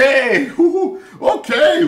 Okay, okay,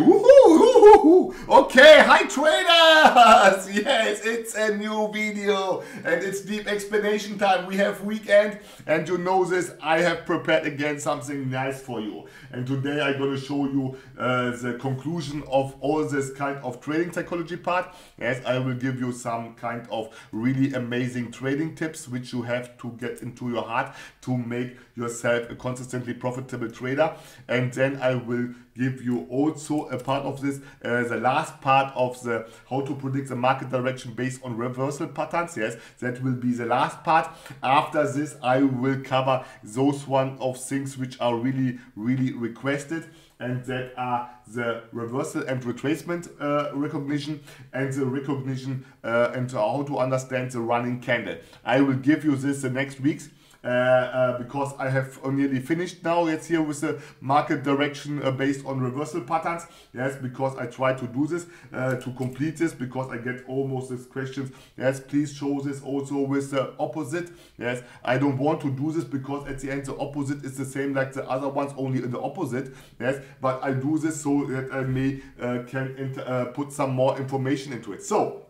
okay, hi traders! Yes, it's a new video and it's deep explanation time. We have weekend and you know this, I have prepared again something nice for you. And today I'm gonna show you the conclusion of all this kind of trading psychology part. Yes, I will give you some kind of really amazing trading tips which you have to get into your heart to make yourself a consistently profitable trader. And then I will give you also a part of this, the last part of the how to predict the market direction based on reversal patterns. Yes, that will be the last part. After this, I will cover those one of things which are really, really requested. And that are the reversal and retracement recognition and the recognition and how to understand the running candle. I will give you this the next weeks. Because I have nearly finished now. It's here with the market direction based on reversal patterns. Yes, because I try to do this to complete this because I get almost these questions. Yes, please show this also with the opposite. Yes, I don't want to do this because at the end the opposite is the same like the other ones, only in the opposite. Yes, but I do this so that I may can put some more information into it. So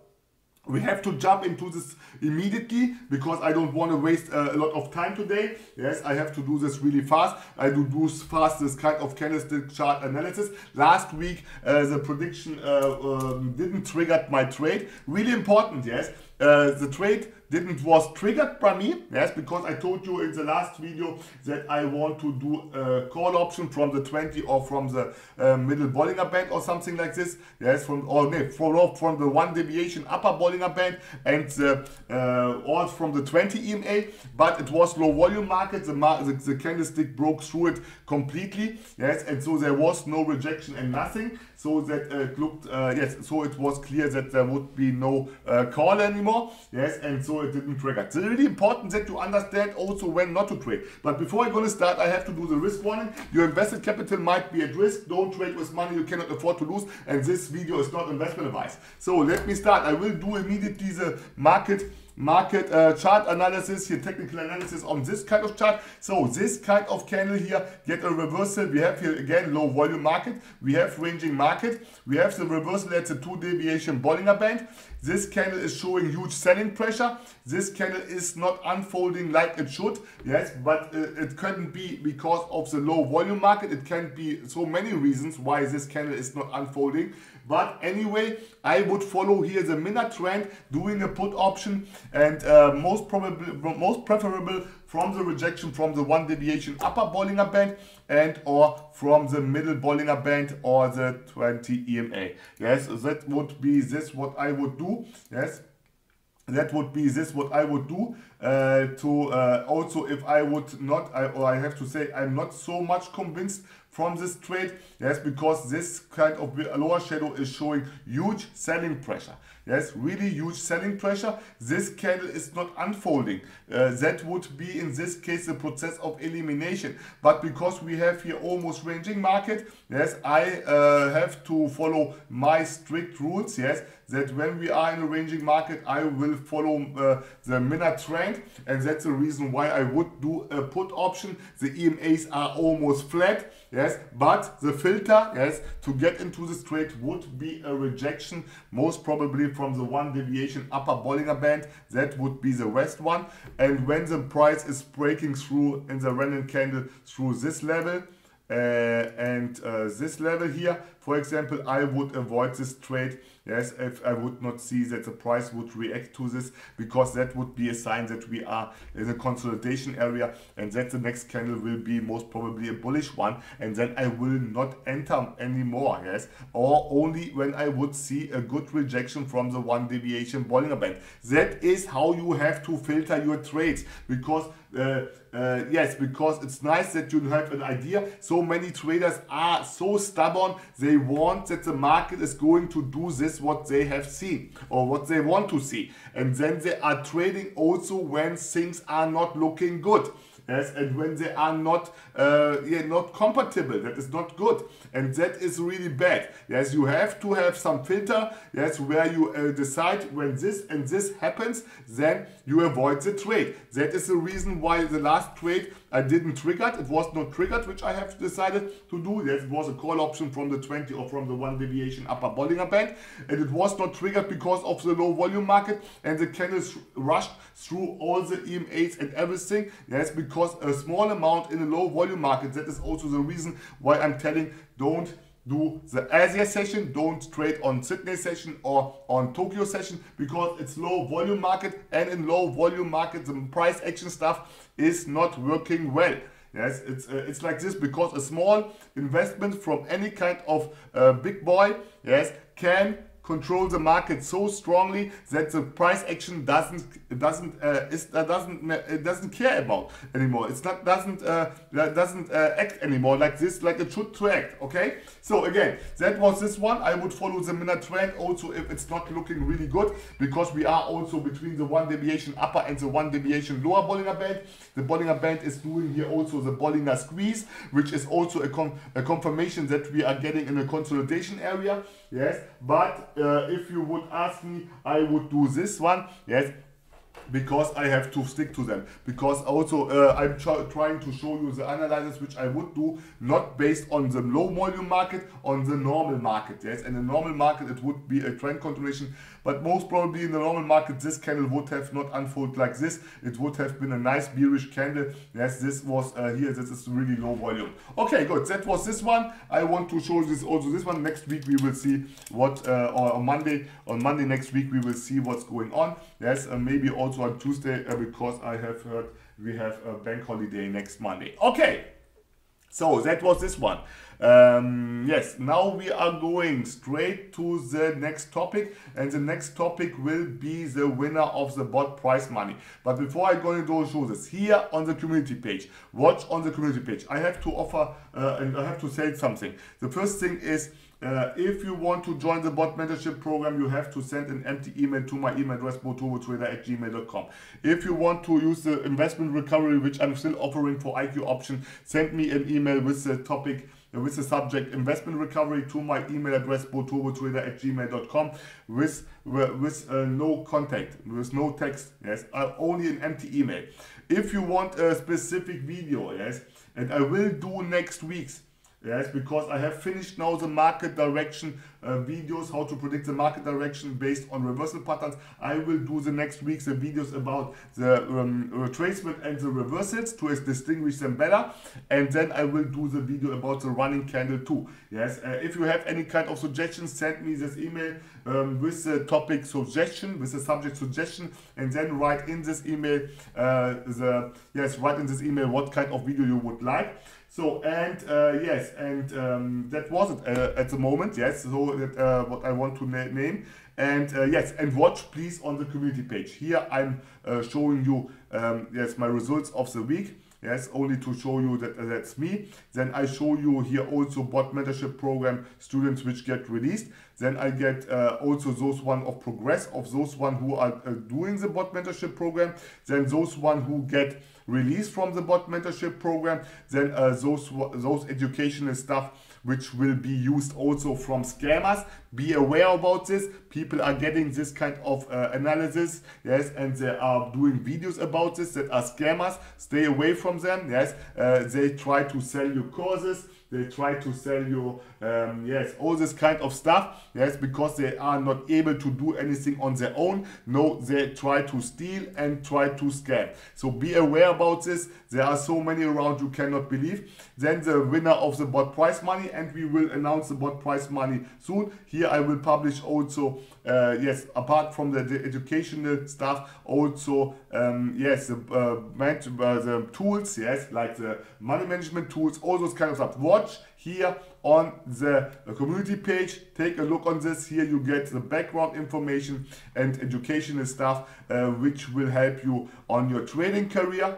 we have to jump into this immediately because I don't want to waste a lot of time today. Yes, I have to do this really fast. I do fast this kind of candlestick chart analysis. Last week, the prediction didn't trigger my trade. Really important, yes. The trade was triggered by me, yes, because I told you in the last video that I want to do a call option from the 20 or from the middle Bollinger Band or something like this, yes, from the one deviation upper Bollinger Band and or from the 20 EMA, but it was low volume market, the candlestick broke through it completely, yes, and so there was no rejection and nothing, so that looked, yes, so it was clear that there would be no call anymore, yes, and so it didn't trigger. It's really important that you understand also when not to trade. But before I'm going to start, I have to do the risk warning. Your invested capital might be at risk. Don't trade with money you cannot afford to lose. And this video is not investment advice. So let me start. I will do immediately the market chart analysis here, technical analysis on this kind of chart. So this kind of candle here, get a reversal. We have here again low volume market. We have ranging market. We have the reversal at the two deviation Bollinger Band. This candle is showing huge selling pressure. This candle is not unfolding like it should. Yes, but it couldn't be because of the low volume market. It can be so many reasons why this candle is not unfolding. But anyway, I would follow here the minute trend, doing a put option, and most preferable from the rejection from the one deviation upper Bollinger Band and or from the middle Bollinger Band or the 20 EMA. Yes, that would be this what I would do. Yes, that would be this what I would do. Also, if I would not, I have to say, I'm not so much convinced from this trade, yes, because this kind of lower shadow is showing huge selling pressure. Yes, really huge selling pressure. This candle is not unfolding. That would be in this case the process of elimination. But because we have here almost ranging market, yes, I have to follow my strict rules. Yes, that when we are in a ranging market, I will follow the minute trend, and that's the reason why I would do a put option. The EMAs are almost flat. Yes, but the filter, yes, to get into this trade would be a rejection, most probably from the one deviation upper Bollinger Band. That would be the west one. And when the price is breaking through in the random candle through this level and this level here, for example, I would avoid this trade. Yes, if I would not see that the price would react to this, because that would be a sign that we are in a consolidation area and that the next candle will be most probably a bullish one, and then I will not enter anymore, yes, or only when I would see a good rejection from the one deviation Bollinger Band. That is how you have to filter your trades, because yes, because it's nice that you have an idea. So many traders are so stubborn, they want that the market is going to do this what they have seen or what they want to see, and then they are trading also when things are not looking good, yes, and when they are not not compatible. That is not good, and that is really bad. Yes, you have to have some filter, yes, where you decide when this and this happens, then you avoid the trade. That is the reason why the last trade I didn't trigger it. It was not triggered, which I have decided to do. Yes, it was a call option from the 20 or from the one deviation upper Bollinger Band, and it was not triggered because of the low volume market, and the candles rushed through all the EMAs and everything. Yes, because a small amount in a low volume market, that is also the reason why I'm telling, don't do the Asia session, don't trade on Sydney session or on Tokyo session, because it's low volume market, and in low volume market the price action stuff is not working well. Yes, it's like this, because a small investment from any kind of big boy, yes, can control the market so strongly that the price action doesn't care about anymore. It's not doesn't act anymore like this, like it should to act. Okay, so again, that was this one. I would follow the minute trend also if it's not looking really good, because we are also between the one deviation upper and the one deviation lower Bollinger Band. The Bollinger Band is doing here also the Bollinger squeeze, which is also a confirmation that we are getting in a consolidation area. Yes, but if you would ask me, I would do this one. Yes, because I have to stick to them, because also I'm trying to show you the analysis which I would do, not based on the low volume market, on the normal market. Yes, in the normal market it would be a trend continuation, but most probably in the normal market this candle would have not unfolded like this. It would have been a nice bearish candle. Yes, this was here, this is really low volume. Okay, good, that was this one. I want to show this also this one. Next week we will see what or on Monday next week we will see what's going on. Yes, maybe also on Tuesday, because I have heard we have a bank holiday next Monday. Okay, so that was this one. Yes, now we are going straight to the next topic, and the next topic will be the winner of the bot prize money. But before I go into show this, here on the community page, watch on the community page, I have to offer and I have to say something. The first thing is, if you want to join the bot mentorship program, you have to send an empty email to my email address, boturbotrader@gmail.com. If you want to use the investment recovery, which I'm still offering for IQ Option, send me an email with the topic, with the subject investment recovery to my email address, boturbotrader@gmail.com, with no contact, with no text, yes, only an empty email. If you want a specific video, yes, and I will do next week's. Yes, because I have finished now the market direction videos, how to predict the market direction based on reversal patterns. I will do the next weeks the videos about the retracement and the reversals to distinguish them better. And then I will do the video about the running candle too. Yes, if you have any kind of suggestions, send me this email with the topic suggestion, with the subject suggestion, and then write in this email what kind of video you would like. So, and yes, and that was it at the moment. Yes, so that what I want to name. And yes, and watch please on the community page. Here I'm showing you yes, my results of the week. Yes, only to show you that that's me. Then I show you here also bot mentorship program students which get released. Then I get also those one of progress of those one who are doing the bot mentorship program. Then those one who get released from the bot mentorship program. Then those educational stuff which will be used also from scammers. Be aware about this. People are getting this kind of analysis, yes, and they are doing videos about this that are scammers. Stay away from them, yes. They try to sell you courses. They try to sell you, yes, all this kind of stuff, yes, because they are not able to do anything on their own. No, they try to steal and try to scam. So be aware about this. There are so many around you cannot believe. Then the winner of the bot prize money, and we will announce the bot prize money soon. Here I will publish also, yes, apart from the educational stuff, also, yes, the tools, yes, like the money management tools, all those kind of stuff. Watch here on the community page, take a look on this. Here you get the background information and educational stuff which will help you on your trading career.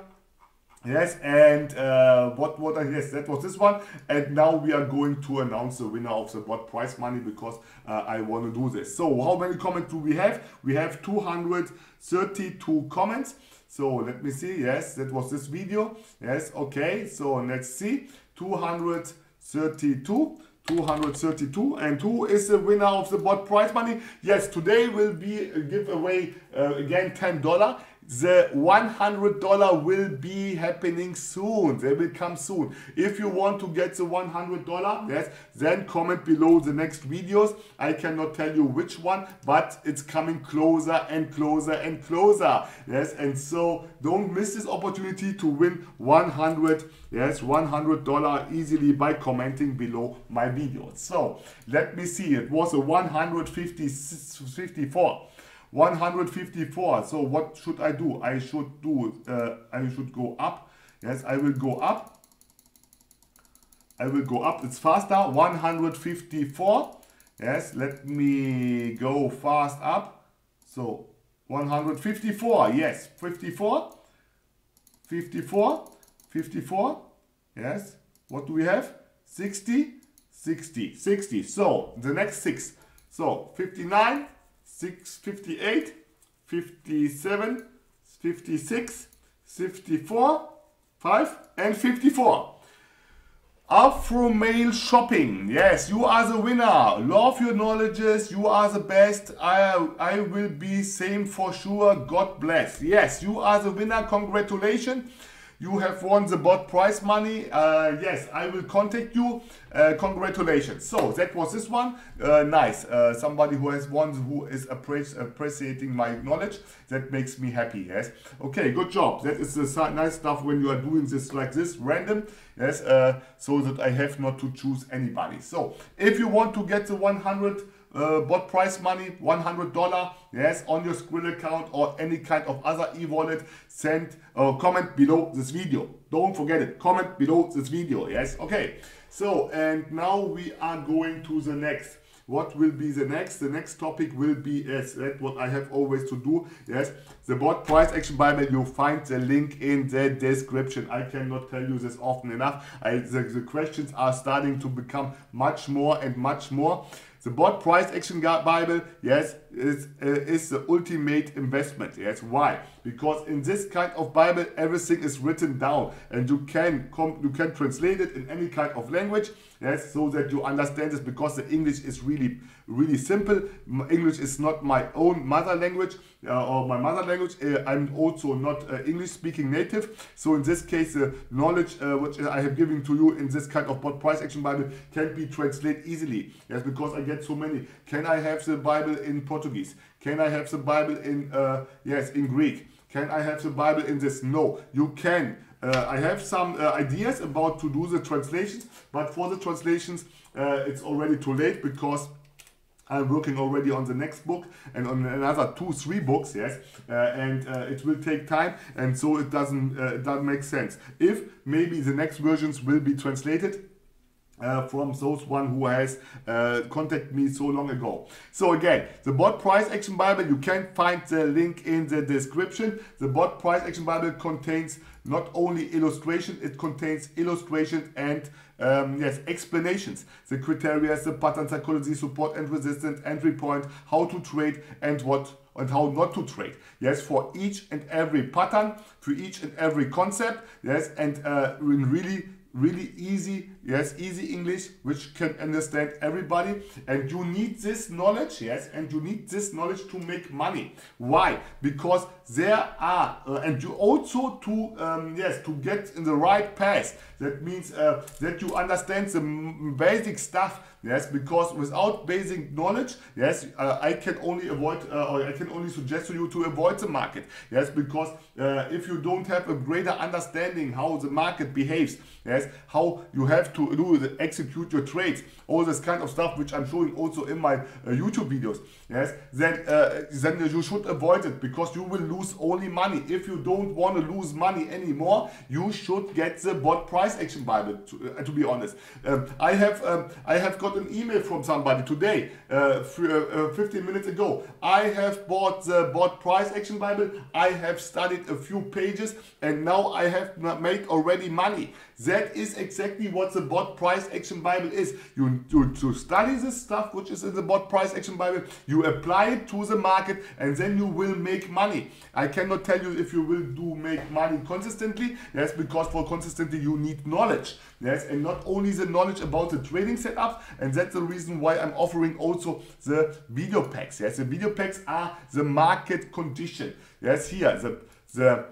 Yes, and yes, that was this one. And now we are going to announce the winner of the bot prize money, because I want to do this. So how many comments do we have? We have 232 comments. So let me see. Yes, that was this video. Yes, okay, so let's see. 232, and who is the winner of the bot prize money? Yes, today will be a giveaway, again $10. The $100 will be happening soon. They will come soon. If you want to get the $100, yes, then comment below the next videos. I cannot tell you which one, but it's coming closer and closer and closer. Yes, and so don't miss this opportunity to win $100 easily by commenting below my video. So let me see. It was a 154. So what should I do? I should go up. Yes, I will go up. I will go up. It's faster. 154. Yes, let me go fast up. So 154. Yes, 54. 54. 54. Yes. What do we have? 60. 60. 60. So the next 6. So 59. 658, 57, 56, 54, 5 and 54. Up from mail shopping. Yes, you are the winner. Love your knowledges. You are the best. I will be same for sure. God bless. Yes, you are the winner. Congratulations. You have won the bot prize money. Yes, I will contact you. Congratulations. So that was this one. Nice. Somebody who has won, who is appreciating my knowledge. That makes me happy. Yes. Okay. Good job. That is the nice stuff when you are doing this like this, random. Yes. So that I have not to choose anybody. So if you want to get the 100. Bot price money, $100, yes, on your Skrill account or any kind of other e-wallet, send comment below this video. Don't forget it, comment below this video. Yes, okay. So, and now we are going to the next. What will be the next? The next topic will be, yes, that's what I have always to do, yes, the Bot Price Action Bible. You find the link in the description. I cannot tell you this often enough. The questions are starting to become much more and much more. The Bot Price Action Bible, yes, is the ultimate investment. Yes, why? Because in this kind of Bible, everything is written down, and you can translate it in any kind of language. Yes, so that you understand this, because the English is really, really simple. English is not my own mother language or my mother language. I'm also not English-speaking native. So in this case, the knowledge which I have given to you in this kind of Bot Price Action Bible can be translated easily. Yes, because I get so many. Can I have the Bible in Portuguese? Can I have the Bible in yes, in Greek? Can I have the Bible in this? No, you can. I have some ideas about to do the translations, but for the translations, it's already too late, because I'm working already on the next book and on another 2-3 books, yes, and it will take time, and so it doesn't make sense. If maybe the next versions will be translated from those one who has contacted me so long ago. So again, the Bot Price Action Bible, you can find the link in the description. The Bot Price Action Bible contains not only illustration, it contains illustration and yes, explanations, the criteria, the pattern psychology, support and resistance, entry point, how to trade and what and how not to trade. Yes, for each and every pattern, for each and every concept. Yes, and really easy, yes, easy English, which can understand everybody. And you need this knowledge, yes, and you need this knowledge to make money. Why? Because there are, and you also to, yes, to get in the right path. That means that you understand the basic stuff, yes, because without basic knowledge, yes, I can only avoid, or I can only suggest to you to avoid the market, yes, because if you don't have a greater understanding how the market behaves, yes, how you have to do the execute your trades, all this kind of stuff which I'm showing also in my YouTube videos, yes, then you should avoid it, because you will lose only money. If you don't want to lose money anymore, you should get the Bot Price Action Bible, to be honest. I have got an email from somebody today, 15 minutes ago. I have bought the Bot Price Action Bible. I have studied a few pages and now I have made already money. That is exactly what the Bot Price Action Bible is. You study this stuff which is in the Bot Price Action Bible, you apply it to the market, and then you will make money. I cannot tell you if you will make money consistently, yes, because for consistently you need knowledge, yes, and not only the knowledge about the trading setup, and that's the reason why I'm offering also the video packs, yes. The video packs are the market condition, yes, here, the The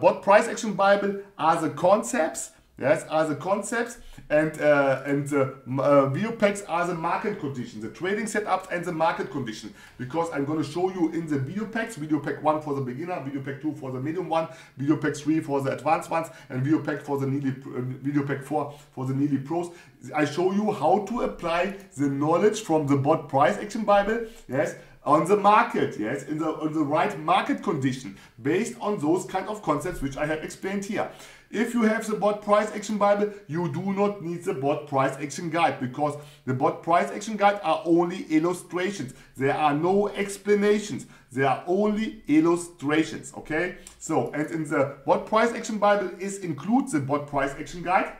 Bot Price Action Bible are the concepts. Yes, are the concepts, and the VO packs are the market conditions, the trading setups and the market condition. Because I'm going to show you in the VO packs, VO pack 1 for the beginner, VO pack 2 for the medium one, VO pack 3 for the advanced ones, and VO pack for the nearly, VO pack 4 for the nearly pros. I show you how to apply the knowledge from the Bot Price Action Bible. Yes. On the market, yes, in the, on the right market condition, based on those kind of concepts which I have explained here. If you have the Bot Price Action Bible, you do not need the Bot Price Action Guide, because the Bot Price Action Guide are only illustrations. There are no explanations. They are only illustrations, okay? So, and in the Bot Price Action Bible includes the Bot Price Action Guide.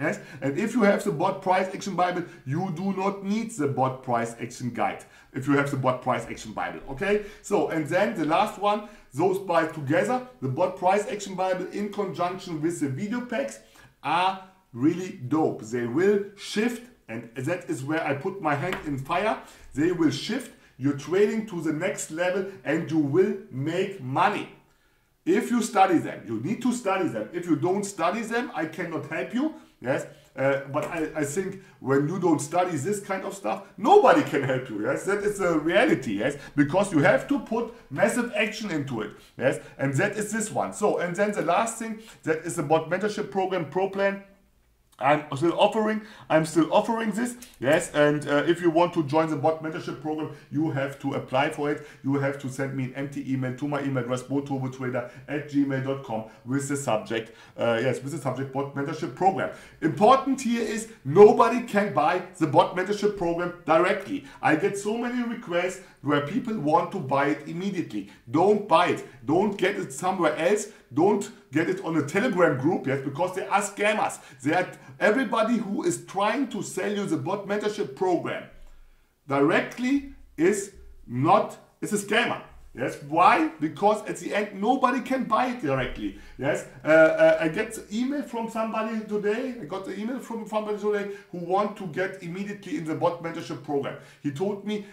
Yes, and if you have the Bot Price Action Bible, you do not need the Bot Price Action Guide. If you have the Bot Price Action Bible, okay? So, and then the last one, those by together, the Bot Price Action Bible in conjunction with the video packs are really dope. They will shift, and that is where I put my hand in fire. They will shift your trading to the next level, and you will make money. If you study them, you need to study them. If you don't study them, I cannot help you. Yes, but I think when you don't study this kind of stuff, nobody can help you. Yes, that is a reality. Yes, because you have to put massive action into it. Yes, and that is this one. So, and then the last thing, that is the Bot Mentorship Program Pro Plan. I'm still offering this, yes, and if you want to join the Bot Mentorship Program, you have to apply for it. You have to send me an empty email to my email address, boturbotrader@gmail.com, with the subject, Bot Mentorship Program. Important here is nobody can buy the Bot Mentorship Program directly. I get so many requests where people want to buy it immediately. Don't buy it. Don't get it somewhere else. Don't get it on a Telegram group, yes, because they are scammers. They are everybody who is trying to sell you the Bot Mentorship Program directly is a scammer. Yes, why? Because at the end nobody can buy it directly. Yes, I get the email from somebody today. I got the email from somebody today who want to get immediately in the Bot Mentorship Program. He told me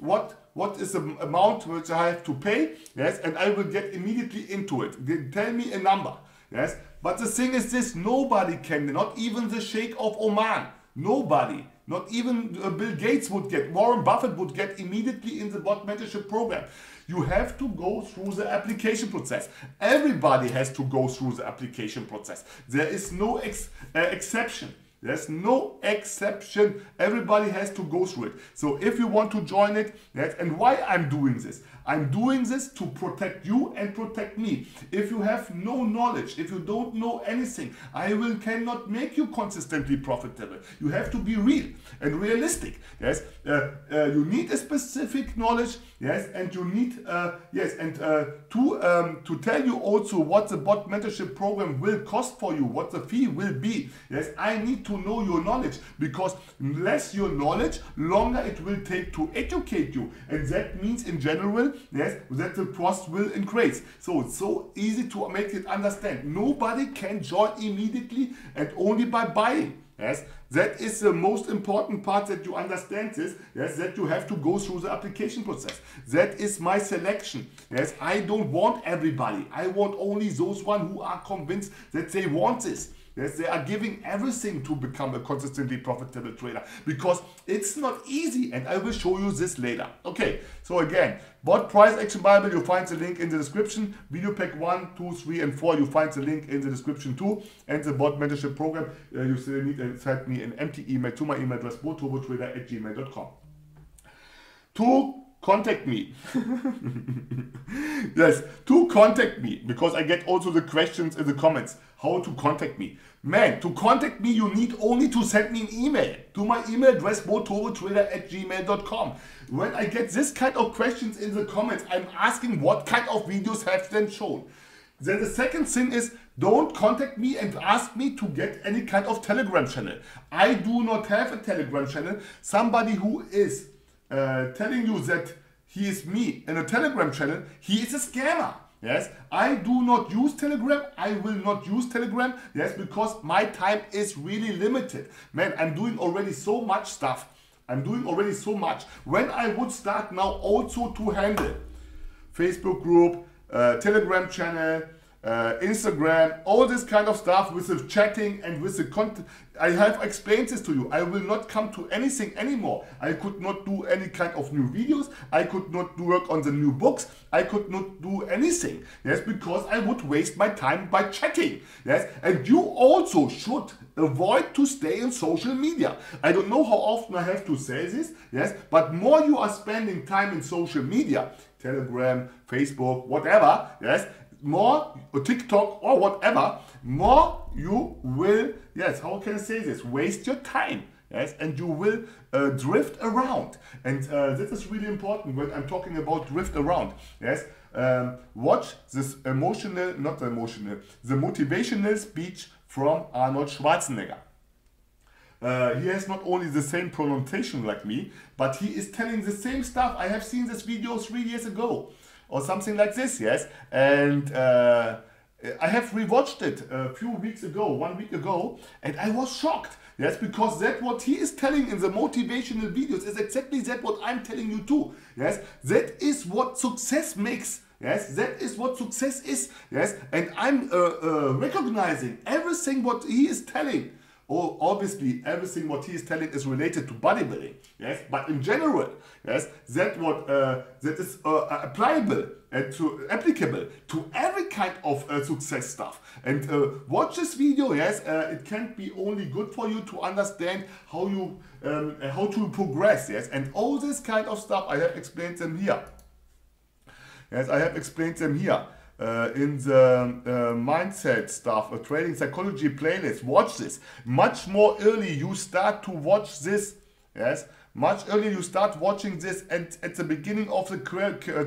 what is the amount which I have to pay. Yes, and I will get immediately into it. They tell me a number. Yes, but the thing is this: nobody can. Not even the Sheikh of Oman. Nobody. Not even Bill Gates would get, Warren Buffett would get immediately in the Bot Mentorship Program. You have to go through the application process. Everybody has to go through the application process. There is no exception. There's no exception. Everybody has to go through it. So if you want to join it, yes, and why I'm doing this? I'm doing this to protect you and protect me. If you have no knowledge, if you don't know anything, I cannot make you consistently profitable. You have to be real and realistic. Yes, you need a specific knowledge. Yes, and you need to tell you also what the Bot Mentorship Program will cost for you, what the fee will be. Yes, I need to know your knowledge, because less your knowledge, longer it will take to educate you, and that means in general, yes, that the cost will increase. So it's so easy to make it understand. Nobody can join immediately and only by buying. Yes, that is the most important part, that you understand this. Yes, that you have to go through the application process. That is my selection. Yes, I don't want everybody. I want only those one who are convinced that they want this. Yes, they are giving everything to become a consistently profitable trader, because it's not easy, and I will show you this later. Okay, so again, Bot Price Action Bible, you find the link in the description. Video pack 1, 2, 3 and 4, you find the link in the description too. And the Bot Mentorship Program, you still need to send me an empty email to my email address, boturbotrader@gmail.com. Contact me. Yes, to contact me, because I get also the questions in the comments how to contact me. Man, to contact me, you need only to send me an email to my email address, boturbotrader@gmail.com. When I get this kind of questions in the comments, I'm asking what kind of videos have been shown. Then the second thing is, don't contact me and ask me to get any kind of Telegram channel. I do not have a Telegram channel. Somebody who is telling you that he is me in a Telegram channel, he is a scammer. Yes, I do not use Telegram. I will not use Telegram. Yes, because my time is really limited. Man, I'm doing already so much stuff. I'm doing already so much. When I would start now also to handle Facebook group, Telegram channel, Instagram, all this kind of stuff with the chatting and with the content. I have explained this to you. I will not come to anything anymore. I could not do any kind of new videos. I could not do work on the new books. I could not do anything. Yes, because I would waste my time by chatting. Yes, and you also should avoid to stay in social media. I don't know how often I have to say this. Yes, but more you are spending time in social media, Telegram, Facebook, whatever. Yes, more, or TikTok or whatever, more you will, yes, how can I say this, waste your time, yes, and you will drift around. And this is really important when I'm talking about drift around, yes. Watch this the motivational speech from Arnold Schwarzenegger. He has not only the same pronunciation like me, but he is telling the same stuff. I have seen this video 3 years ago. Or something like this, yes. And I have rewatched it a few weeks ago, 1 week ago, and I was shocked, yes, because that what he is telling in the motivational videos is exactly that what I'm telling you too, yes. That is what success makes, yes. That is what success is, yes. And I'm recognizing everything what he is telling. Oh, obviously, everything what he is telling is related to bodybuilding, yes. But in general, yes, that what that is applicable and applicable to every kind of success stuff. And watch this video, yes. It can be only good for you to understand how you how to progress, yes. And all this kind of stuff I have explained them here. Yes, I have explained them here. In the mindset stuff, a trading psychology playlist, watch this. Much more early you start to watch this, yes, much earlier you start watching this at the beginning of the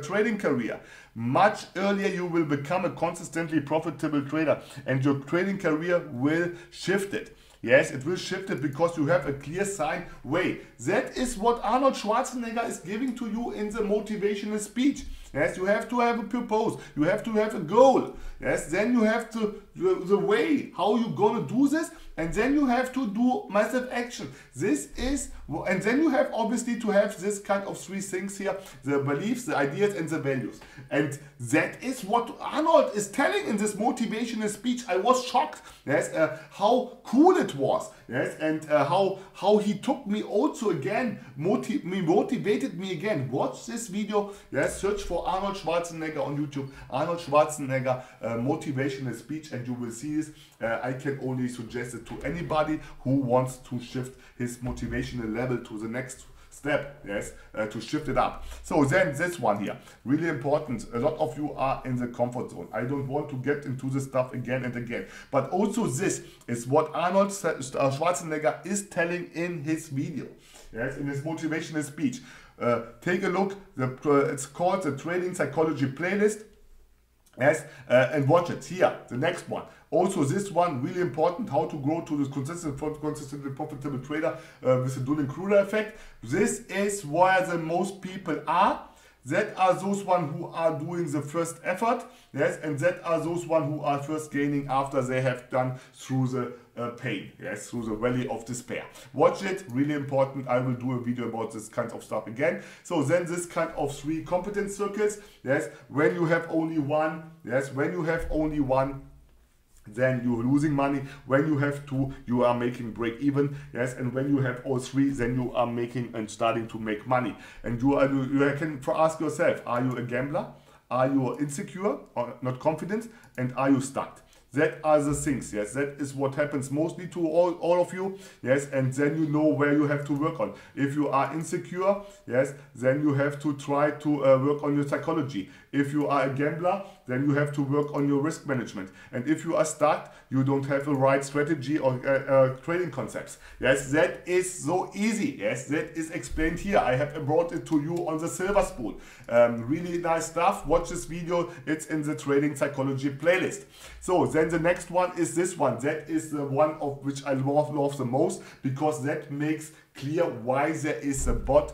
trading career, much earlier you will become a consistently profitable trader and your trading career will shift it. Yes, it will shift it because you have a clear sign way. That is what Arnold Schwarzenegger is giving to you in the motivational speech. Yes, you have to have a purpose, you have to have a goal. Yes, then you have to the way how you're gonna do this, and then you have to do massive action. This is, and then you have obviously to have this kind of three things here: the beliefs, the ideas, and the values. And that is what Arnold is telling in this motivational speech. I was shocked. Yes, how cool it was. Yes, and how he took me also again, motivated me again. Watch this video. Yes, search for Arnold Schwarzenegger on YouTube. Arnold Schwarzenegger motivational speech, and you will see this. I can only suggest it to anybody who wants to shift his motivational level to the next step, yes, to shift it up. So then this one here, really important. A lot of you are in the comfort zone. I don't want to get into this stuff again and again. But also this is what Arnold Schwarzenegger is telling in his video, yes, in his motivational speech. Take a look, it's called the Trading Psychology Playlist. Yes, and watch it here, the next one. Also this one, really important, how to grow to this consistently profitable trader with the Dunning Kruger effect. This is where the most people are. That are those one who are doing the first effort, yes, and that are those one who are first gaining after they have done through the pain, yes, through the valley of despair. Watch it, really important. I will do a video about this kind of stuff again. So then this kind of three competence circles, yes, when you have only one, yes, when you have only one, then you're losing money. When you have two, you are making break even, yes, and when you have all three, then you are making and starting to make money. And you can ask yourself, are you a gambler? Are you insecure or not confident? And are you stuck? That are the things, yes, that is what happens mostly to all of you, yes, and then you know where you have to work on. If you are insecure, yes, then you have to try to work on your psychology. If you are a gambler, then you have to work on your risk management. And if you are stuck, you don't have the right strategy or trading concepts. Yes, that is so easy. Yes, that is explained here. I have brought it to you on the silver spoon. Really nice stuff. Watch this video. It's in the Trading Psychology playlist. So then the next one is this one. That is the one of which I love the most, because that makes clear why there is a bot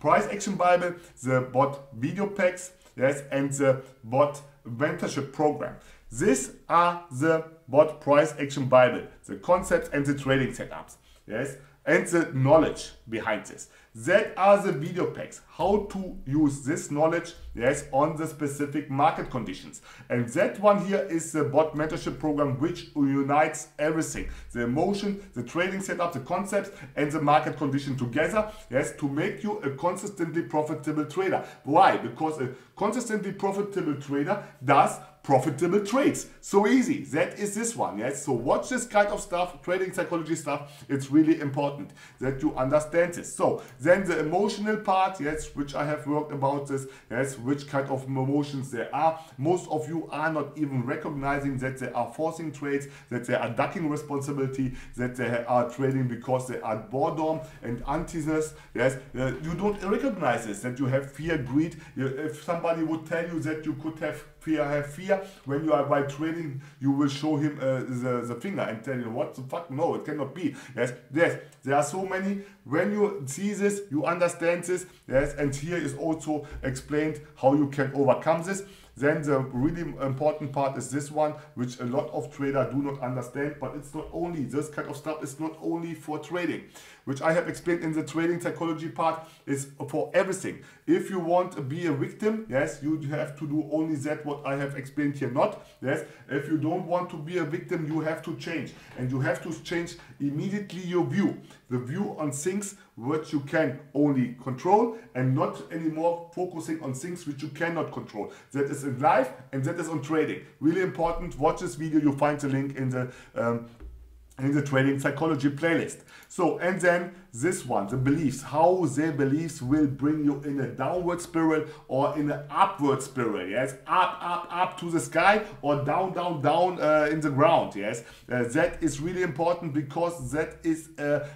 Price Action Bible, the bot video packs, yes, and the bot mentorship program. These are the bot Price Action Bible, the concepts and the trading setups. Yes, and the knowledge behind this. That are the video packs, how to use this knowledge, yes, on the specific market conditions. And that one here is the bot mentorship program, which unites everything, the emotion, the trading setup, the concepts and the market condition together, yes, to make you a consistently profitable trader. Why? Because a consistently profitable trader does profitable trades. So easy. That is this one. Yes. So watch this kind of stuff, trading psychology stuff. It's really important that you understand this. So then the emotional part, yes, which I have worked about this, yes, which kind of emotions there are. Most of you are not even recognizing that they are forcing trades, that they are ducking responsibility, that they are trading because they are boredom and antiness. Yes. You don't recognize this, that you have fear, greed. If somebody would tell you that you could have fear when you are by trading, you will show him the finger and tell him, what the fuck, no, it cannot be. Yes, yes, there are so many. When you see this, you understand this. Yes, and here is also explained how you can overcome this. Then the really important part is this one, which a lot of traders do not understand, but it's not only this kind of stuff, it's not only for trading, which I have explained in the trading psychology part, is for everything. If you want to be a victim, yes, you have to do only that what I have explained here, not, yes. If you don't want to be a victim, you have to change, and you have to change immediately your view, the view on things which you can only control, and not anymore focusing on things which you cannot control. That is in life and that is on trading. Really important. Watch this video. You'll find the link in the trading psychology playlist. So, and then this one, the beliefs, how their beliefs will bring you in a downward spiral or in an upward spiral, yes, up, up, up to the sky, or down, down, down in the ground, yes. That is really important, because that is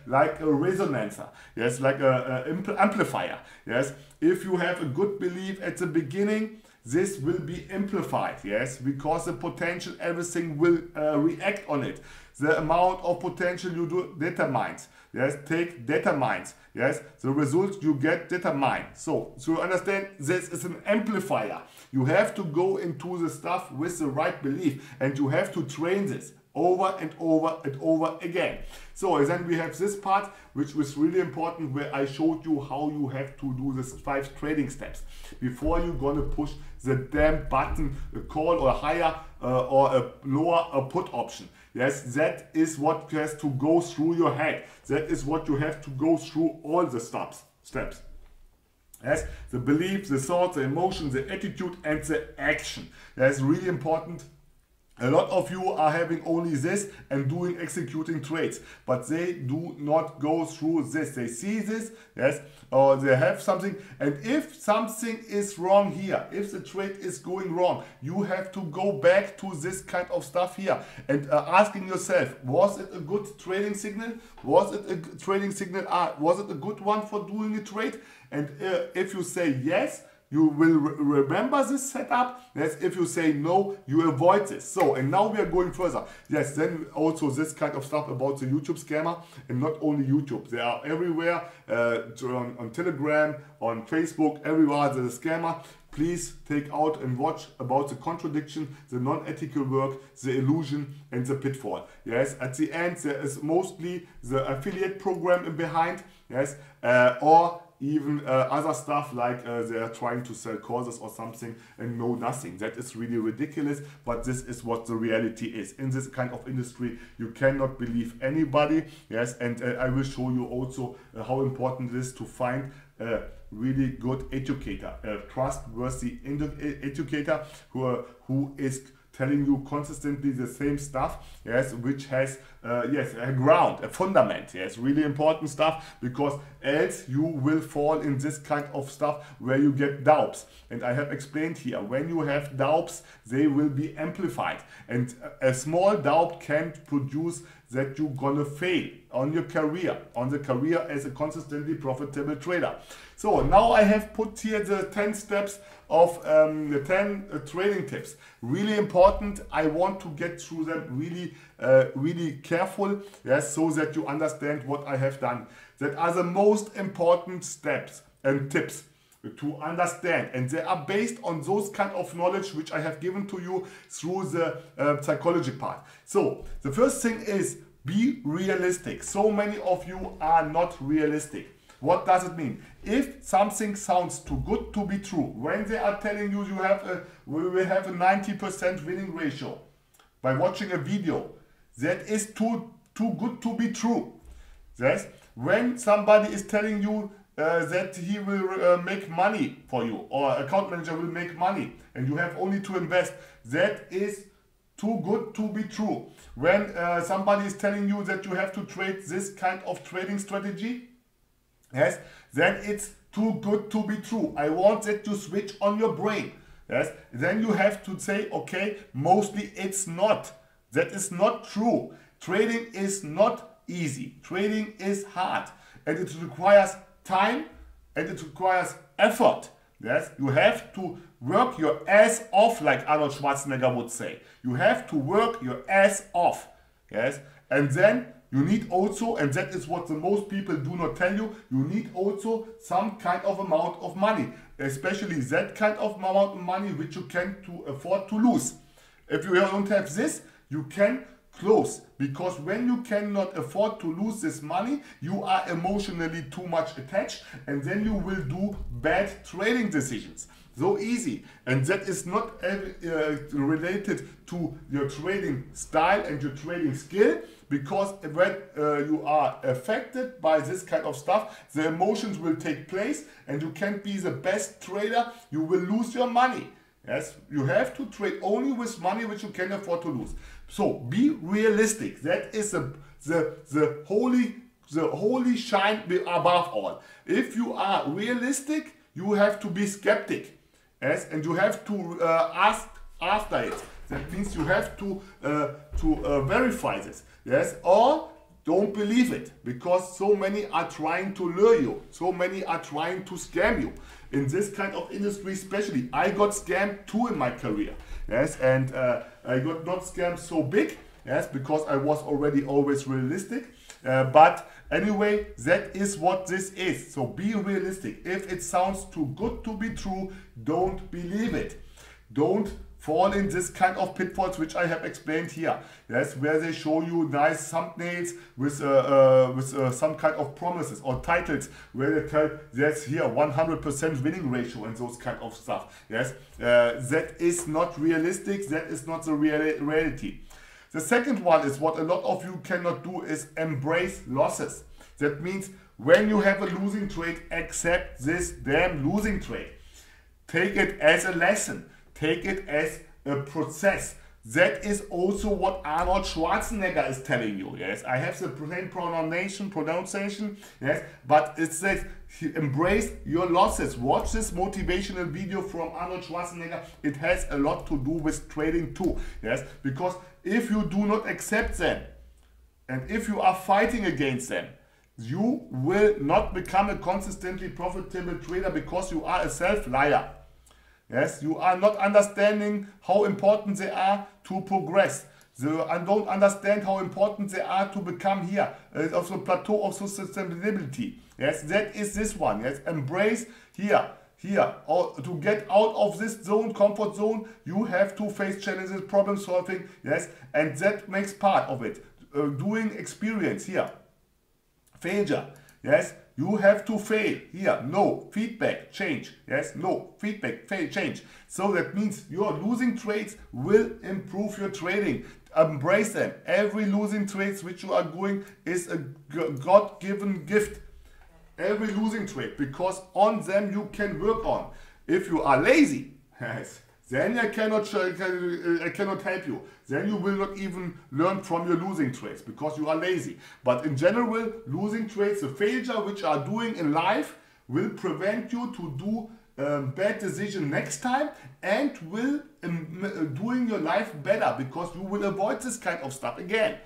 like a resonator, yes, like an amplifier, yes. If you have a good belief at the beginning, this will be amplified, yes, because the potential, everything will react on it. The amount of potential you do determines, yes, take determines, yes, the results you get determine. So you understand, this is an amplifier. You have to go into the stuff with the right belief, and you have to train this over and over and over again. So then we have this part, which was really important, where I showed you how you have to do this 5 trading steps before you're gonna push the damn button, a call or a higher or a lower a put option. Yes, that is what has to go through your head. That is what you have to go through all the steps. Yes, the belief, the thought, the emotion, the attitude and the action. That's really important. A lot of you are having only this and doing executing trades, but they do not go through this. They see this, yes, or they have something, and if something is wrong here, if the trade is going wrong, you have to go back to this kind of stuff here and asking yourself, was it a good trading signal? Was it a trading signal? Was it a good one for doing a trade? And if you say yes, you will remember this setup. Yes, if you say no, you avoid this. So, and now we are going further. Yes, then also this kind of stuff about the YouTube scammer, and not only YouTube. They are everywhere, on Telegram, on Facebook, everywhere there's a scammer. Please take out and watch about the contradiction, the non-ethical work, the illusion and the pitfall. Yes, at the end there is mostly the affiliate program behind, yes, or even other stuff like they are trying to sell courses or something and know nothing. That is really ridiculous, but this is what the reality is. In this kind of industry, you cannot believe anybody. Yes, and I will show you also how important it is to find a really good educator, a trustworthy educator who is telling you consistently the same stuff, yes, which has yes, a ground, a fundament, yes, really important stuff, because else you will fall in this kind of stuff where you get doubts. And I have explained here, when you have doubts, they will be amplified, and a small doubt can produce that you're gonna fail on your career, on the career as a consistently profitable trader. So now I have put here the 10 steps of the 10 trading tips. Really important. I want to get through them really, really careful, yes, so that you understand what I have done. That are the most important steps and tips to understand, and they are based on those kind of knowledge which I have given to you through the psychology part. So the first thing is, Be realistic. So many of you are not realistic. What does it mean? If something sounds too good to be true, when they are telling you we will have a 90% winning ratio by watching a video, that is too good to be true. Yes? When somebody is telling you that he will make money for you, or account manager will make money and you have only to invest, that is too good to be true. When somebody is telling you that you have to trade this kind of trading strategy, yes, then it's too good to be true. I want that to switch on your brain. Yes, then you have to say, okay, mostly it's not. That is not true. Trading is not easy. Trading is hard, and it requires time and it requires effort. Yes, you have to work your ass off, like Arnold Schwarzenegger would say. You have to work your ass off. Yes, and then you need also, and that is what the most people do not tell you, you need also some kind of amount of money, especially that kind of amount of money which you can afford to lose. If you don't have this, you can close, because when you cannot afford to lose this money, you are emotionally too much attached, and then you will do bad trading decisions. So easy. And that is not related to your trading style and your trading skill, because when you are affected by this kind of stuff, the emotions will take place and you can't be the best trader. You will lose your money. Yes, you have to trade only with money which you can afford to lose. So be realistic. That is the holy shine above all. If you are realistic, you have to be skeptic, yes, and you have to ask after it. That means you have to verify this, yes, or don't believe it, because so many are trying to lure you. So many are trying to scam you. In this kind of industry especially, I got scammed too in my career, yes, and I got not scammed so big, yes, because I was already always realistic, but anyway, that is what this is. So be realistic. If it sounds too good to be true, don't believe it. Don't fall in this kind of pitfalls which I have explained here. Yes, where they show you nice thumbnails with some kind of promises or titles where they tell that's here 100% winning ratio and those kind of stuff. Yes, that is not realistic. That is not the reality. The second one is what a lot of you cannot do is embrace losses. That means when you have a losing trade, accept this damn losing trade. Take it as a lesson. Take it as a process. That is also what Arnold Schwarzenegger is telling you. Yes, I have the same pronunciation, yes, but it says embrace your losses. Watch this motivational video from Arnold Schwarzenegger. It has a lot to do with trading too. Yes, because if you do not accept them and if you are fighting against them, you will not become a consistently profitable trader, because you are a self-liar. Yes, you are not understanding how important they are to progress. I don't understand how important they are to become here, of the plateau of sustainability. Yes, that is this one. Yes, embrace here. Or to get out of this zone, comfort zone, you have to face challenges, problem solving. Yes, and that makes part of it. Doing experience here. Failure. Yes. You have to fail here, no, feedback, change, yes, no, feedback, fail, change. So that means your losing trades will improve your trading. Embrace them. Every losing trade which you are doing is a God-given gift. Every losing trade, because on them you can work on. If you are lazy, yes, then I cannot help you. Then you will not even learn from your losing trades, because you are lazy. But in general, losing trades, the failure which you are doing in life, will prevent you to do bad decision next time, and will doing your life better, because you will avoid this kind of stuff again.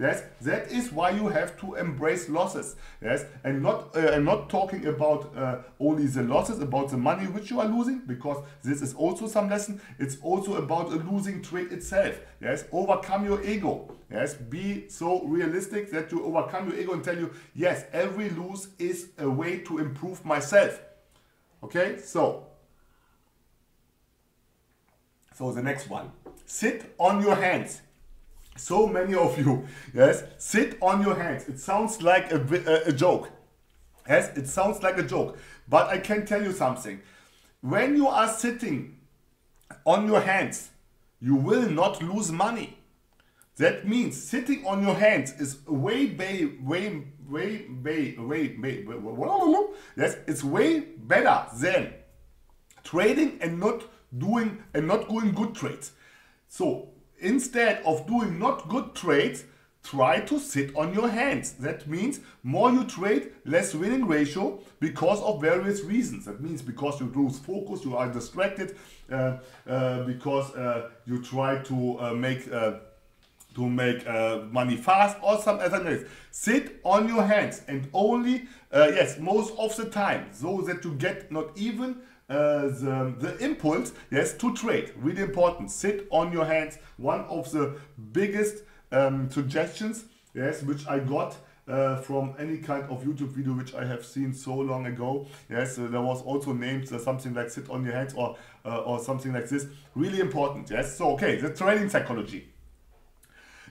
Yes, that is why you have to embrace losses. Yes, and not I'm not talking about only the losses, about the money which you are losing, because this is also some lesson. It's also about a losing trade itself. Yes, overcome your ego. Yes, be so realistic that you overcome your ego and tell you, yes, every lose is a way to improve myself. Okay, so the next one, sit on your hands. So many of you, yes, sit on your hands. It sounds like a joke. Yes, it sounds like a joke. But I can tell you something. When you are sitting on your hands, you will not lose money. That means sitting on your hands is way better than trading and not doing good trades. So instead of doing not good trades, try to sit on your hands. That means more you trade, less winning ratio, because of various reasons. That means because you lose focus, you are distracted, because you try to make money fast or some other things. Sit on your hands and only, yes, most of the time, so that you get not even the impulse, yes, to trade. Really important. Sit on your hands. One of the biggest suggestions, yes, which I got from any kind of YouTube video which I have seen so long ago. Yes, there was also named something like sit on your hands or something like this. Really important. Yes. So okay, the trading psychology.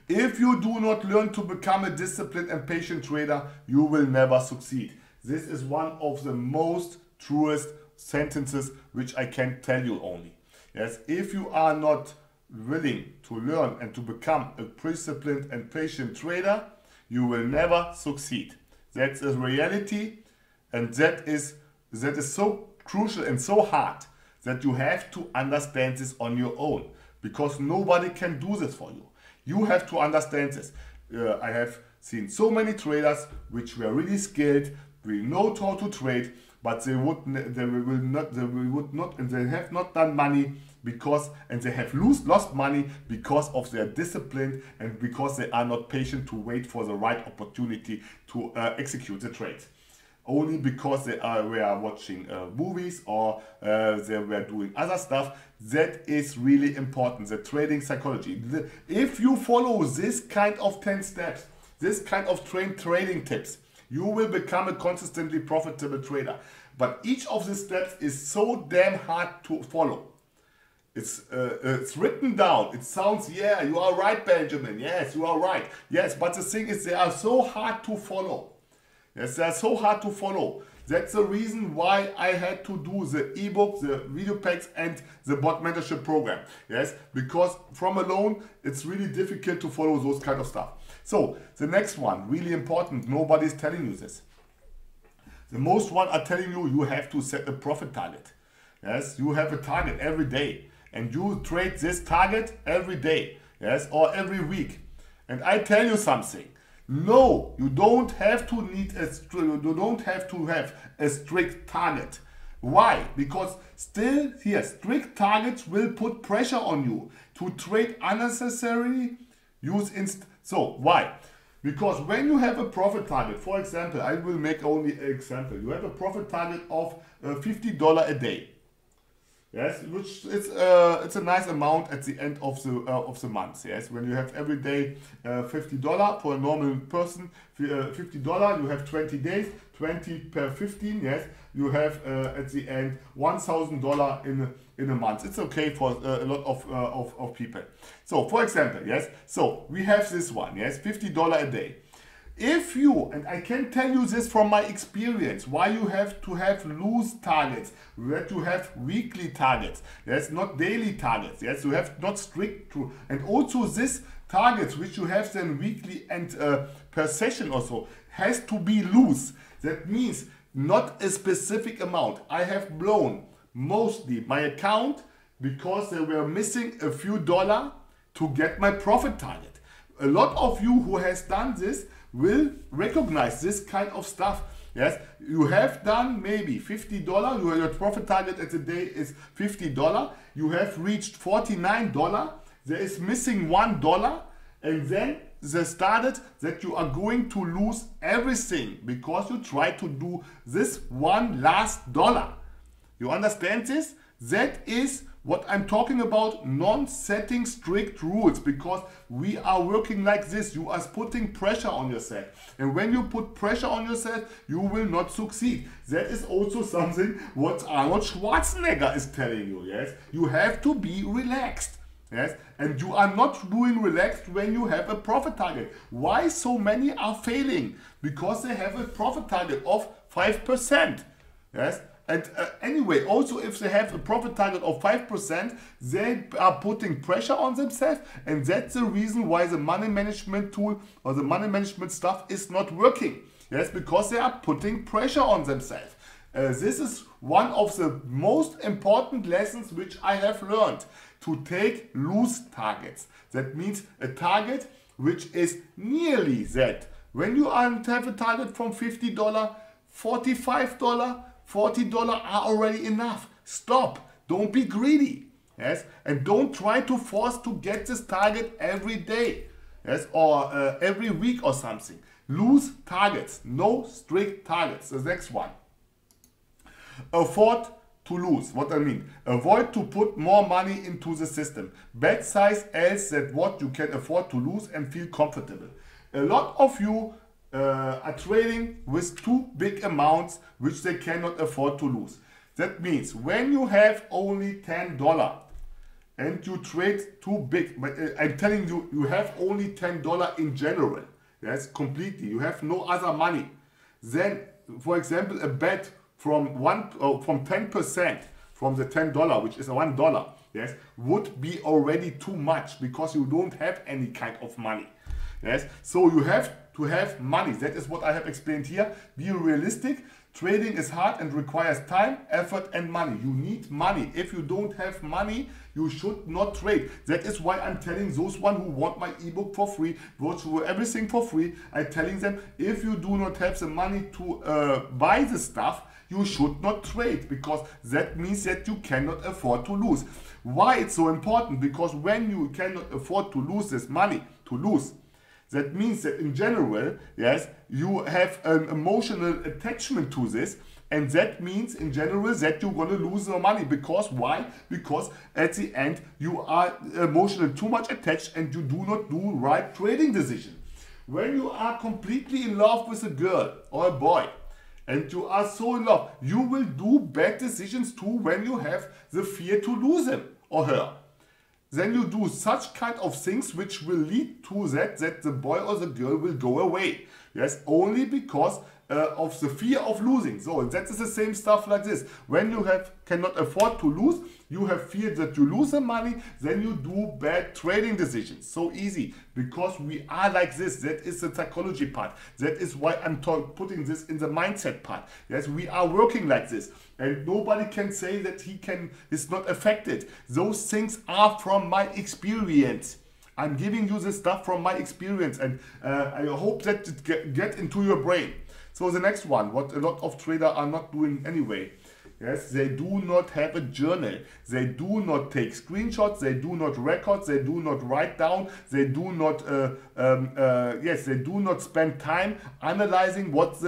If you do not learn to become a disciplined and patient trader, you will never succeed. This is one of the most truest sentences which I can tell you only. Yes, if you are not willing to learn and to become a disciplined and patient trader, you will never succeed. That's a reality, and that is so crucial and so hard that you have to understand this on your own, because nobody can do this for you. You have to understand this. I have seen so many traders which were really skilled, we know how to trade, but they have not done money because, and they have lost money because of their discipline and because they are not patient to wait for the right opportunity to execute the trade. Only because they were watching movies or they were doing other stuff. That is really important, the trading psychology. If you follow this kind of 10 steps, this kind of trading tips, you will become a consistently profitable trader. But each of these steps is so damn hard to follow. It's written down. It sounds, yeah, you are right, Benjamin. Yes, you are right. Yes, but the thing is, they are so hard to follow. Yes, they are so hard to follow. That's the reason why I had to do the ebook, the video packs, and the bot mentorship program. Yes, because from alone, it's really difficult to follow those kind of stuff. So the next one, really important. Nobody's telling you this. The most one are telling you, you have to set a profit target. Yes, you have a target every day, and you trade this target every day. Yes, or every week. And I tell you something. No, you don't have to have a strict target. Why? Because still here, strict targets will put pressure on you to trade unnecessarily. So why? Because when you have a profit target, for example, I will make only an example. You have a profit target of $50 a day. Yes, which it's a nice amount at the end of the month. Yes, when you have every day $50 for a normal person, $50. You have 20 days, 20 per 15. Yes, you have at the end $1,000 in a month. It's okay for a lot of people. So, for example, yes. So we have this one. Yes, $50 a day. If you, and I can tell you this from my experience, why you have to have loose targets, where to have weekly targets, yes, not daily targets, yes, you have not strict to, and also this targets which you have then weekly and per session or so has to be loose. That means not a specific amount. I have blown mostly my account because they were missing a few dollars to get my profit target. A lot of you who has done this will recognize this kind of stuff. Yes, you have done maybe $50, your profit target at the day is $50, you have reached $49, there is missing $1, and then they started that you are going to lose everything because you try to do this one last dollar. You understand this? That is what I'm talking about, non-setting strict rules, because we are working like this. You are putting pressure on yourself. And when you put pressure on yourself, you will not succeed. That is also something what Arnold Schwarzenegger is telling you, yes? You have to be relaxed. Yes, and you are not doing relaxed when you have a profit target. Why so many are failing? Because they have a profit target of 5%. Yes, and anyway, also if they have a profit target of 5%, they are putting pressure on themselves, and that's the reason why the money management tool or the money management stuff is not working. Yes, because they are putting pressure on themselves. This is one of the most important lessons which I have learned, to take loose targets. That means a target which is nearly that. When you have a target from $50, $45, $40 are already enough. Stop. Don't be greedy. Yes, and don't try to force to get this target every day. Yes, or every week or something. Loose targets, no strict targets. The next one. Afford to lose. What I mean, avoid to put more money into the system. Bet size else that what you can afford to lose and feel comfortable. A lot of you are trading with too big amounts which they cannot afford to lose. That means when you have only $10 and you trade too big, but I'm telling you, you have only $10 in general. Yes, completely. You have no other money. Then, for example, a bet from 10% from the $10, which is $1, yes, would be already too much because you don't have any kind of money. Yes, so you have to have money. That is what I have explained here. Be realistic. Trading is hard and requires time, effort, and money. You need money. If you don't have money, you should not trade. That is why I'm telling those one who want my ebook for free, watch everything for free. I'm telling them, if you do not have the money to buy the stuff, you should not trade, because that means that you cannot afford to lose. Why it's so important? Because when you cannot afford to lose this money, that means that in general, yes, you have an emotional attachment to this, and that means in general that you're gonna lose your money. Because why? Because at the end you are emotionally too much attached and you do not do right trading decision. When you are completely in love with a girl or a boy, and you are so in love, you will do bad decisions too when you have the fear to lose him or her. Then you do such kind of things which will lead to that the boy or the girl will go away. Yes, only because of the fear of losing. So that is the same stuff like this. When you cannot afford to lose, you have fear that you lose the money, then you do bad trading decisions. So easy, because we are like this. That is the psychology part. That is why I'm putting this in the mindset part. Yes, we are working like this, and nobody can say that is not affected. Those things are from my experience. I'm giving you this stuff from my experience, and I hope that it get into your brain. So the next one, what a lot of traders are not doing anyway. Yes, they do not have a journal. They do not take screenshots. They do not record. They do not write down. They do not, they do not spend time analyzing what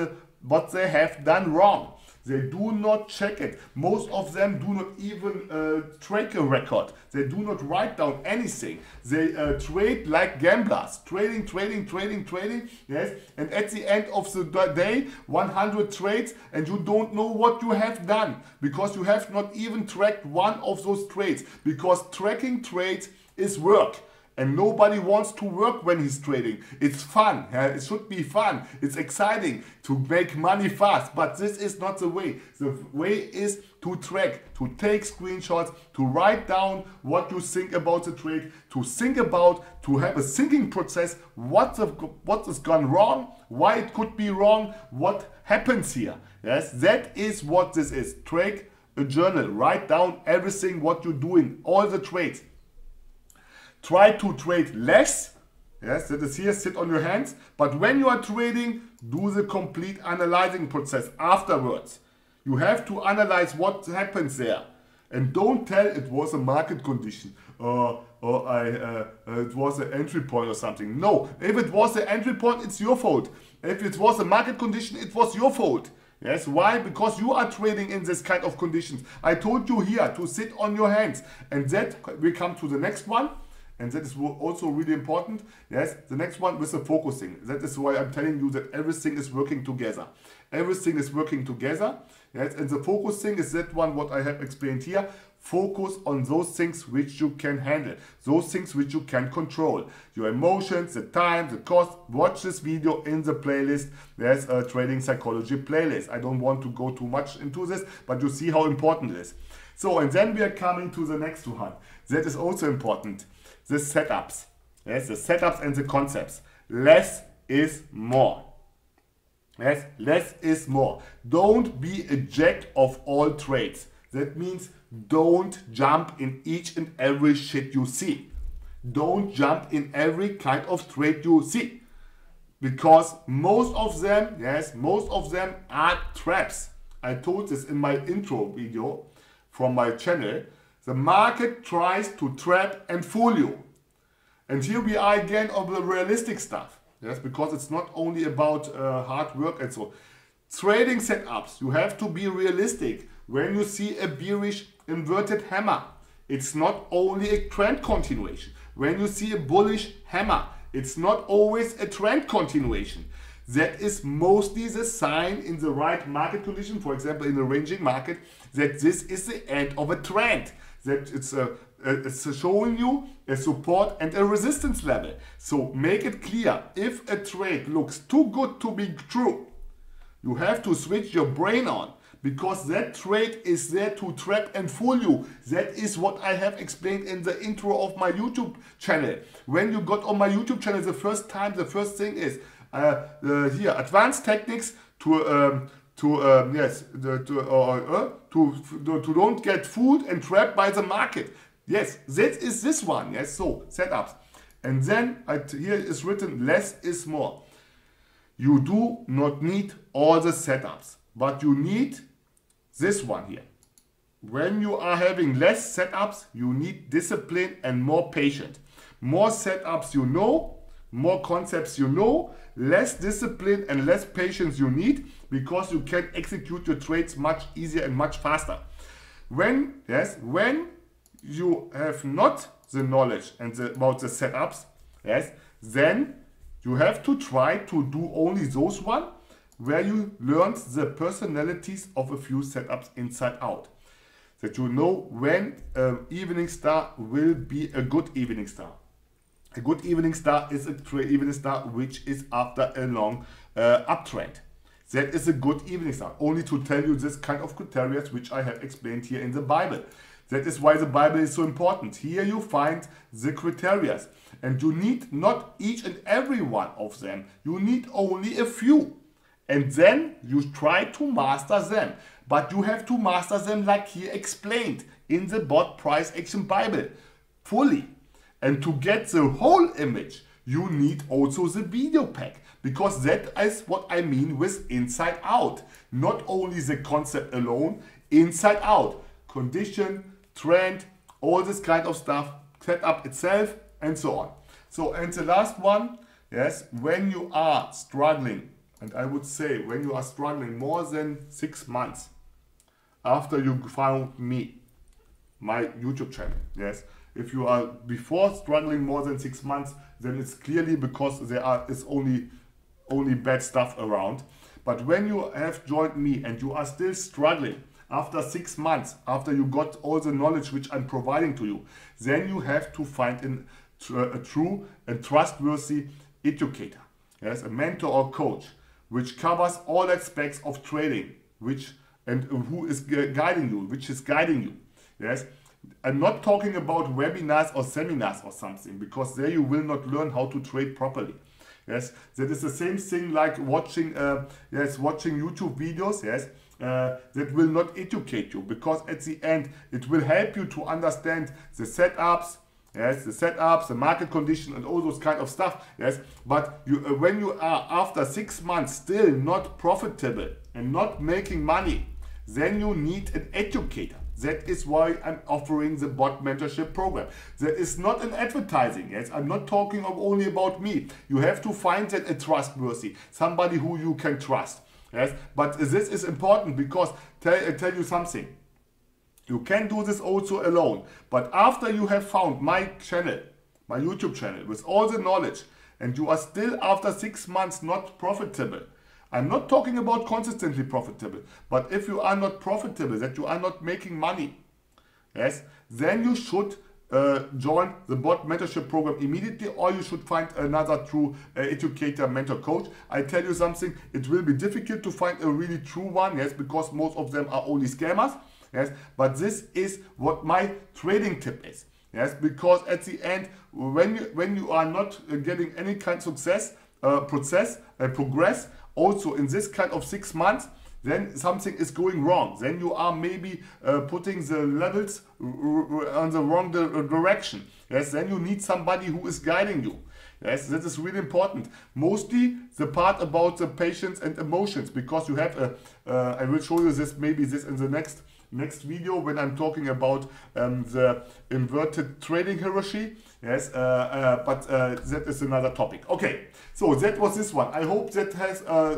they have done wrong. They do not check it. Most of them do not even track a record. They do not write down anything. They trade like gamblers. Trading, trading, trading, trading. Yes. And at the end of the day, 100 trades, and you don't know what you have done, because you have not even tracked one of those trades, because tracking trades is work. And nobody wants to work when he's trading. It's fun. It should be fun. It's exciting to make money fast. But this is not the way. The way is to track, to take screenshots, to write down what you think about the trade, to have a thinking process, what has gone wrong, why it could be wrong, what happens here. Yes, that is what this is. Track a journal. Write down everything what you're doing, all the trades. Try to trade less, yes, that is here, sit on your hands. But when you are trading, do the complete analyzing process afterwards. You have to analyze what happens there. And don't tell it was a market condition or it was an entry point or something. No, if it was an entry point, it's your fault. If it was a market condition, it was your fault. Yes, why? Because you are trading in this kind of conditions. I told you here to sit on your hands. And that we come to the next one. And that is also really important. Yes, the next one with the focusing. That is why I'm telling you that everything is working together. Everything is working together. Yes? And the focus thing is that one what I have explained here. Focus on those things which you can handle, those things which you can control. Your emotions, the time, the cost. Watch this video in the playlist. There's a trading psychology playlist. I don't want to go too much into this, but you see how important it is. So, and then we are coming to the next one. That is also important. The setups. Yes, the setups and the concepts. Less is more. Yes, less is more. Don't be a jack of all trades. That means don't jump in each and every shit you see. Don't jump in every kind of trade you see. Because most of them, yes, most of them are traps. I told this in my intro video from my channel. The market tries to trap and fool you. And here we are again on the realistic stuff. Yes, because it's not only about hard work and so on. Trading setups, you have to be realistic. When you see a bearish inverted hammer, it's not only a trend continuation. When you see a bullish hammer, it's not always a trend continuation. That is mostly the sign in the right market condition, for example in a ranging market, that this is the end of a trend. That it's showing you a support and a resistance level. So make it clear, if a trade looks too good to be true, you have to switch your brain on. Because that trade is there to trap and fool you. That is what I have explained in the intro of my YouTube channel. When you got on my YouTube channel the first time, the first thing is here advanced techniques to don't get fooled and trapped by the market. Yes, that is this one. Yes, so setups, and then here is written less is more. You do not need all the setups, but you need this one here. When you are having less setups, you need discipline and more patience. More setups you know, more concepts you know, less discipline and less patience you need, because you can execute your trades much easier and much faster. When you have not the knowledge and about the setups, yes, then you have to try to do only those one where you learned the personalities of a few setups inside out. That you know when an evening star will be a good evening star. A good evening star is a evening star which is after a long uptrend. That is a good evening star. Only to tell you this kind of criteria which I have explained here in the Bible. That is why the Bible is so important. Here you find the criteria. And you need not each and every one of them. You need only a few. And then you try to master them. But you have to master them like here explained in the Bot Price Action Bible fully. And to get the whole image, you need also the video pack. Because that is what I mean with inside out. Not only the concept alone, inside out. Condition, trend, all this kind of stuff, set up itself and so on. So, and the last one, yes, when you are struggling. And I would say, when you are struggling more than 6 months after you found me, my YouTube channel, yes, if you are before struggling more than 6 months, then it's clearly because there is only bad stuff around. But when you have joined me and you are still struggling after 6 months, after you got all the knowledge which I'm providing to you, then you have to find a true and trustworthy educator, yes, a mentor or coach, which covers all aspects of trading, which is guiding you, yes. I'm not talking about webinars or seminars or something, because there you will not learn how to trade properly, yes. That is the same thing like watching YouTube videos, yes, that will not educate you, because at the end it will help you to understand the setups. Yes, the setups, the market condition and all those kind of stuff, yes. But you, when you are after 6 months still not profitable and not making money, then you need an educator. That is why I'm offering the Bot Mentorship Program. That is not an advertising, yes. I'm not talking only about me. You have to find that a trustworthy, somebody who you can trust, yes. But this is important, because I tell you something. You can do this also alone, but after you have found my channel, my YouTube channel, with all the knowledge, and you are still after 6 months not profitable, I'm not talking about consistently profitable, but if you are not profitable, that you are not making money, yes, then you should join the bot mentorship program immediately, or you should find another true educator, mentor, coach. I tell you something, it will be difficult to find a really true one, yes, because most of them are only scammers, yes, but this is what my trading tip is, yes, because at the end, when you are not getting any kind of success, progress, also in this kind of 6 months, then something is going wrong. Then you are maybe putting the levels on the wrong direction. Yes, then you need somebody who is guiding you. Yes, this is really important. Mostly the part about the patience and emotions, because you have a, I will show you this, maybe this in the next video when I'm talking about the inverted trading hierarchy. Yes, but that is another topic. Okay, so that was this one. I hope that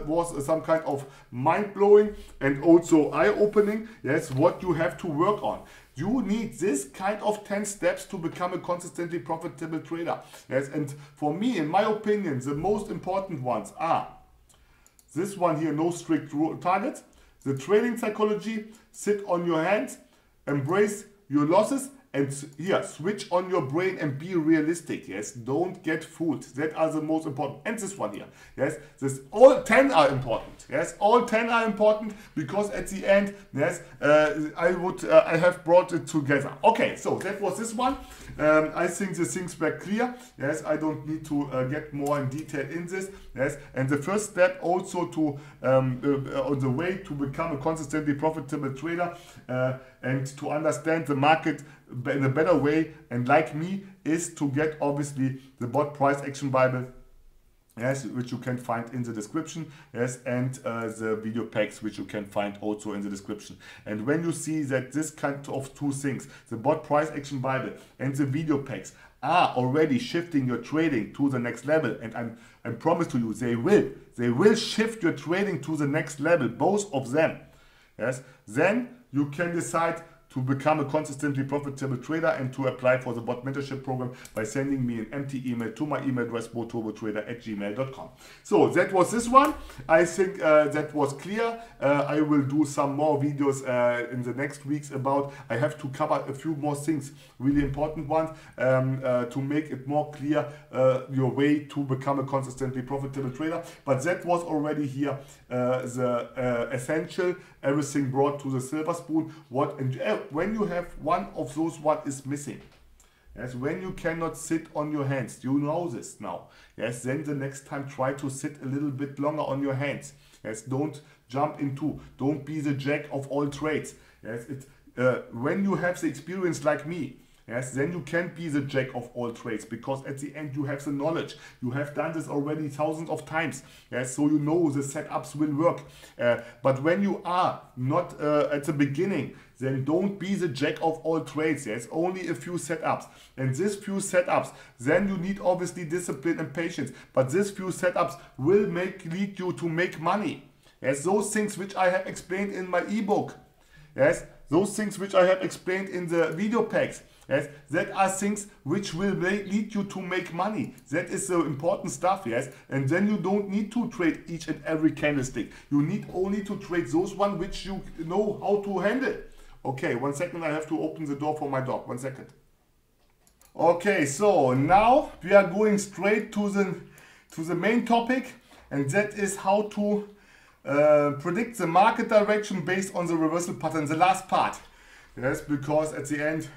was some kind of mind-blowing and also eye-opening, yes, what you have to work on. You need this kind of 10 steps to become a consistently profitable trader. Yes, and for me, in my opinion, the most important ones are this one here, no strict targets, the trading psychology, sit on your hands, embrace your losses, and here, switch on your brain and be realistic, yes? Don't get fooled. That are the most important. And this one here, yes? This, all 10 are important, yes? All 10 are important because at the end, yes, I have brought it together. Okay, so that was this one. I think the things were clear, yes? I don't need to get more in detail in this, yes? And the first step also to, on the way to become a consistently profitable trader and to understand the market in a better way, and like me, is to get obviously the Bot Price Action Bible, yes, which you can find in the description, yes, and the video packs, which you can find also in the description. And when you see that this kind of two things, the Bot Price Action Bible and the video packs, are already shifting your trading to the next level, and I promise to you, they will shift your trading to the next level, both of them, yes, then you can decide to become a consistently profitable trader and to apply for the bot mentorship program by sending me an empty email to my email address boturbotrader@gmail.com. So that was this one. I think that was clear. I will do some more videos in the next weeks about, I have to cover a few more things, really important ones, to make it more clear your way to become a consistently profitable trader. But that was already here, the essential, everything brought to the silver spoon. What, and when you have one of those, what is missing? Yes, when you cannot sit on your hands, you know this now. Yes, then the next time try to sit a little bit longer on your hands. Yes, don't jump into, don't be the jack of all trades. Yes, when you have the experience like me, yes, then you can be the jack of all trades, because at the end you have the knowledge. You have done this already thousands of times, yes, so you know the setups will work. But when you are not at the beginning, then don't be the jack of all trades, yes, only a few setups. And these few setups, then you need obviously discipline and patience, but these few setups will lead you to make money. Yes, those things which I have explained in my ebook, yes, those things which I have explained in the video packs, yes, that are things which will lead you to make money. That is the important stuff, yes. And then you don't need to trade each and every candlestick. You need only to trade those one which you know how to handle. Okay, 1 second, I have to open the door for my dog, 1 second. Okay, so now we are going straight to the main topic, and that is how to predict the market direction based on the reversal pattern, the last part. Yes, because at the end,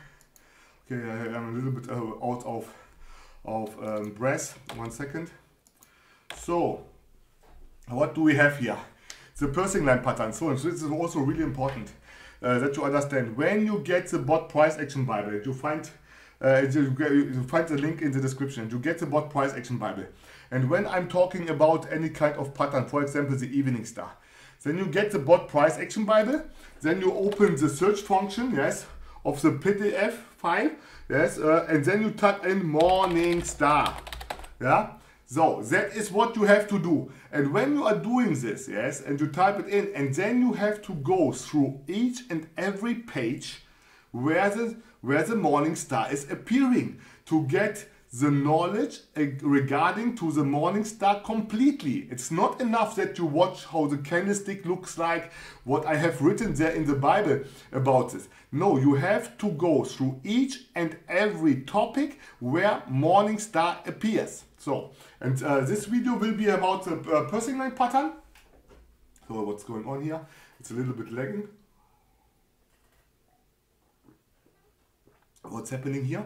okay, I'm a little bit out of breath, 1 second. So, what do we have here? The piercing line pattern. So this is also really important that you understand. When you get the Bot Price Action Bible, you find the link in the description, you get the Bot Price Action Bible. And when I'm talking about any kind of pattern, for example, the Evening Star, then you get the Bot Price Action Bible, then you open the search function, yes, of the PDF file, yes, and then you type in Morning Star, yeah. So that is what you have to do. And when you are doing this, yes, and you type it in, and then you have to go through each and every page where the Morning Star is appearing to get the knowledge regarding to the morning star completely. It's not enough that you watch how the candlestick looks like, what I have written there in the Bible about this. No, you have to go through each and every topic where morning star appears. So, and this video will be about the pursing line pattern. So what's going on here? It's a little bit lagging. What's happening here?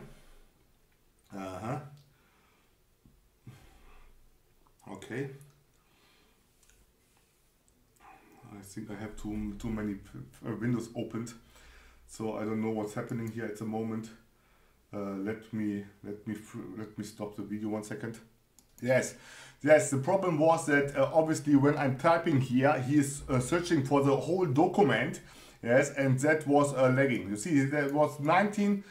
Okay. I think I have too many windows opened, so I don't know what's happening here at the moment. Let me stop the video 1 second. Yes, yes. The problem was that obviously when I'm typing here, he is searching for the whole document. Yes, and that was lagging. You see, there was 19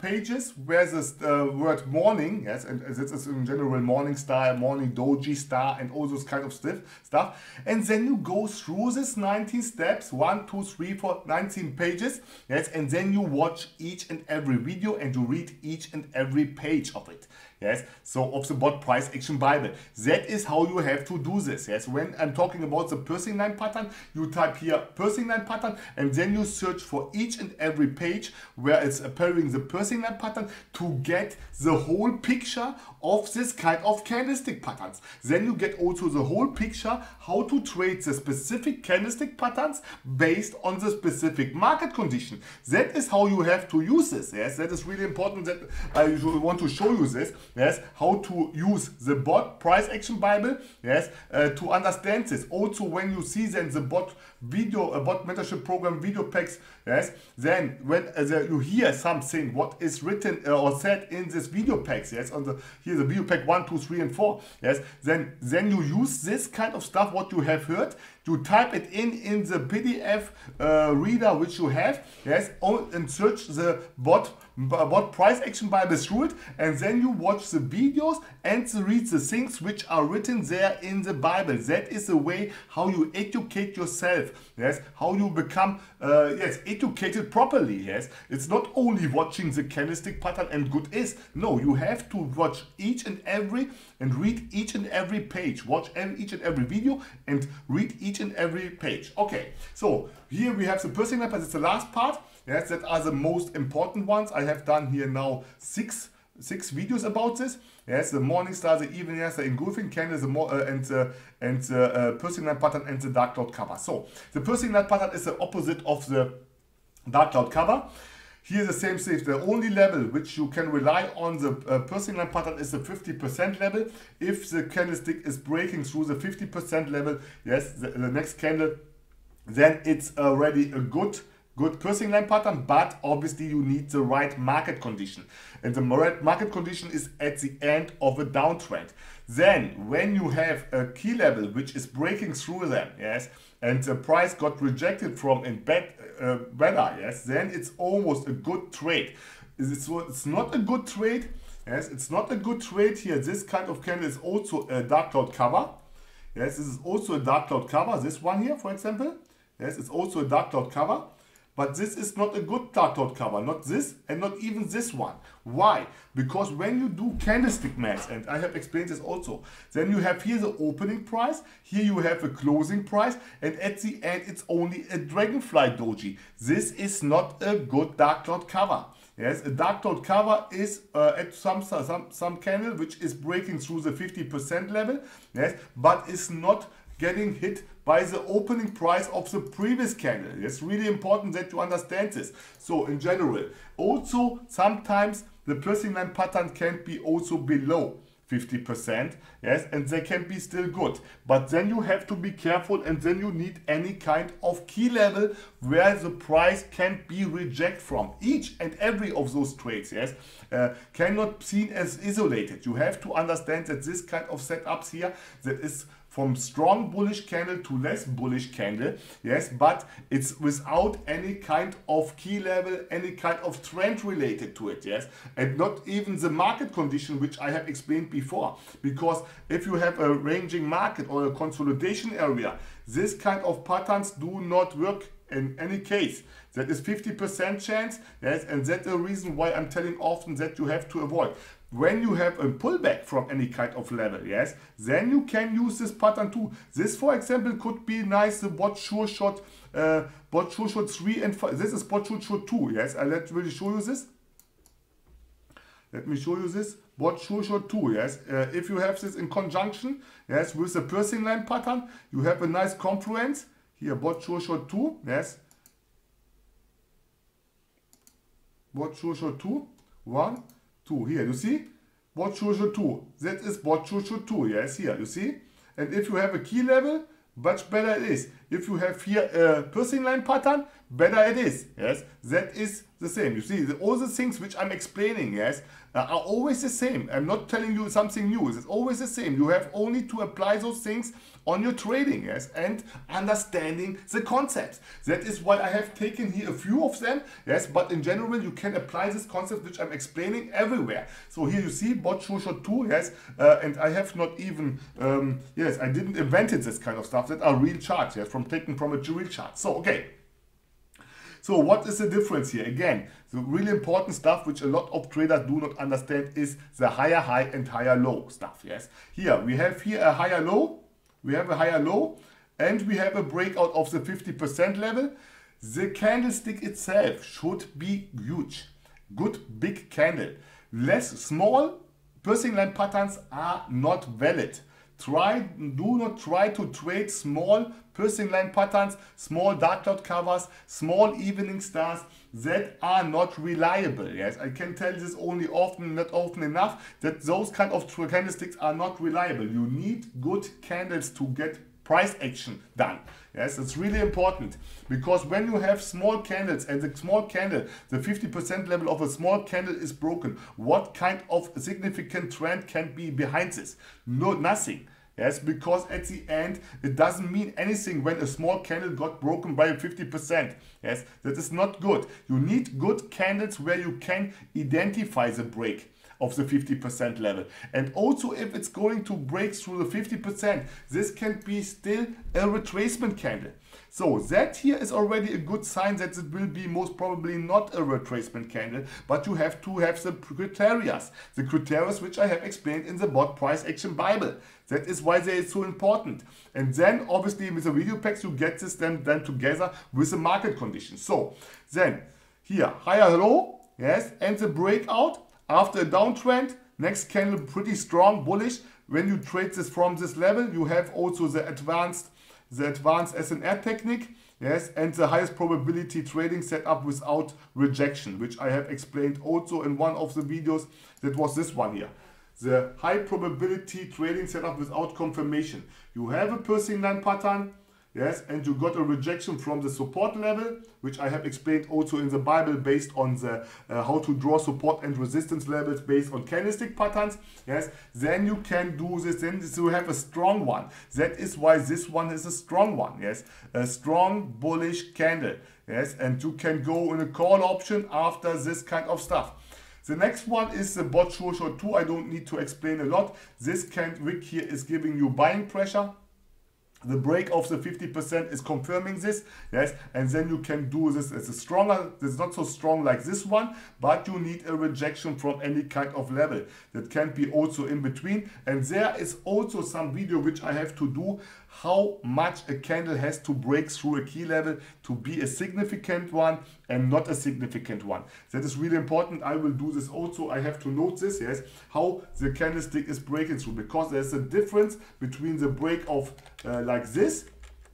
pages where the word morning, yes, and this is in general morning star, morning doji star, and all those kind of stuff. And then you go through this 19 steps, 1, 2, 3, 4, 19 pages, yes, and then you watch each and every video and you read each and every page of it. Yes, so of the Bot Price Action Bible. That is how you have to do this. Yes, when I'm talking about the pursing line pattern, you type here pursing line pattern and then you search for each and every page where it's appearing the pursing line pattern to get the whole picture of this kind of candlestick patterns. Then you get also the whole picture how to trade the specific candlestick patterns based on the specific market condition. That is how you have to use this. Yes, that is really important that I want to show you this. Yes, how to use the Bot Price Action Bible, yes, to understand this. Also, when you see then the bot video, bot mentorship program video packs, yes, then when you hear something, what is written or said in this video packs, yes, on the here the video pack 1, 2, 3, and 4, yes, then you use this kind of stuff what you have heard. You type it in the PDF reader which you have, yes, and search the bot price action Bible through it, and then you watch the videos and read the things which are written there in the Bible. That is the way how you educate yourself, yes, how you become yes, educated properly, yes. It's not only watching the candlestick pattern and good is, no, you have to watch each and every and read each and every page, watch each and every video and read each and every page. Okay, so here we have the pursing line pattern. It's the last part, yes, that are the most important ones. I have done here now six videos about this. Yes, the morning star, the evening star, the engulfing candle, the pursing line pattern, and the dark cloud cover. So the pursing line pattern is the opposite of the dark cloud cover. Here the same thing. The only level which you can rely on the pursing line pattern is the 50% level. If the candlestick is breaking through the 50% level, yes, the next candle, then it's already a good pursing line pattern, but obviously you need the right market condition. And the right market condition is at the end of a downtrend. Then when you have a key level which is breaking through them, yes, and the price got rejected from and better, yes, then it's almost a good trade. It's not a good trade, yes, it's not a good trade here. This kind of candle is also a dark cloud cover. Yes, this is also a dark cloud cover. This one here, for example, yes, it's also a dark cloud cover. But this is not a good dark cloud cover, not this and not even this one. Why? Because when you do candlestick math, and I have explained this also, then you have here the opening price, here you have a closing price, and at the end it's only a dragonfly doji. This is not a good dark cloud cover. Yes, a dark cloud cover is at some candle which is breaking through the 50% level, yes, but is not getting hit by the opening price of the previous candle. It's really important that you understand this. So in general, also sometimes the pursing line pattern can be also below 50%, yes, and they can be still good. But then you have to be careful, and then you need any kind of key level where the price can be rejected from. Each and every of those trades, yes, cannot be seen as isolated. You have to understand that this kind of setups here, that is from strong bullish candle to less bullish candle, yes, but it's without any kind of key level, any kind of trend related to it, yes, and not even the market condition which I have explained before. Because if you have a ranging market or a consolidation area, this kind of patterns do not work in any case. That is 50% chance, yes, and that's the reason why I'm telling often that you have to avoid. when you have a pullback from any kind of level, yes, then you can use this pattern too. This, for example, could be nice, the bot sure shot, bot sure shot 3 and 5. This is bot sure shot 2, yes. Let me show you this. Let me show you this. Bot sure shot 2, yes. If you have this in conjunction, yes, with the piercing line pattern, you have a nice confluence. Here, bot sure shot 2, yes. Bot sure shot 2, 1, 2, here, you see? Bot sure shot 2, that is bot sure shot 2, yes, here, you see? And if you have a key level, much better it is. If you have here a piercing line pattern, better it is, yes? That is the same, you see? All the things which I'm explaining, yes, are always the same. I'm not telling you something new, it's always the same. You have only to apply those things on your trading, yes, and understanding the concepts. That is why I have taken here a few of them, yes, but in general you can apply this concept which I'm explaining everywhere. So here you see bot sure shot 2, yes, and I have not even, yes, I didn't invent it, this kind of stuff. That are real charts, yes, from taken from a real chart. So, okay. So what is the difference here? Again, the really important stuff which a lot of traders do not understand is the higher high and higher low stuff, yes. Here, we have here a higher low, we have a higher low, and we have a breakout of the 50% level. The candlestick itself should be huge, good big candle. Less small piercing line patterns are not valid. Do not try to trade small piercing line patterns, small dark cloud covers, small evening stars that are not reliable. Yes, I can tell this only often, not often enough, that those kind of candlesticks are not reliable. You need good candles to get price action done. Yes, it's really important, because when you have small candles and the small candle, the 50% level of a small candle is broken, what kind of significant trend can be behind this? No, nothing. Yes, because at the end, it doesn't mean anything when a small candle got broken by 50%. Yes, that is not good. You need good candles where you can identify the break of the 50% level. And also, if it's going to break through the 50%, this can be still a retracement candle. So that here is already a good sign that it will be most probably not a retracement candle, but you have to have the criteria which I have explained in the Bot Price Action Bible. That is why they are so important. And then obviously with the video packs, you get this then together with the market conditions. So then here, higher low, yes, and the breakout. After a downtrend, next candle pretty strong, bullish. When you trade this from this level, you have also the advanced SNR technique, yes, and the highest probability trading setup without rejection, which I have explained also in one of the videos. That was this one here. The high probability trading setup without confirmation. You have a piercing line pattern, yes, and you got a rejection from the support level, which I have explained also in the Bible, based on the how to draw support and resistance levels based on candlestick patterns. Yes, then you can do this, then you have a strong one. That is why this one is a strong one, yes, a strong bullish candle, yes, and you can go in a call option after this kind of stuff. The next one is the bot sure shot 2. I don't need to explain a lot. This candlewick here is giving you buying pressure. The break of the 50% is confirming this, yes, and then you can do this as a stronger, it's not so strong like this one, but you need a rejection from any kind of level. That can be also in between, and there is also some video which I have to do, how much a candle has to break through a key level to be a significant one and not a significant one. That is really important. I will do this also. I have to note this, yes, how the candlestick is breaking through, because there's a difference between the break of like this,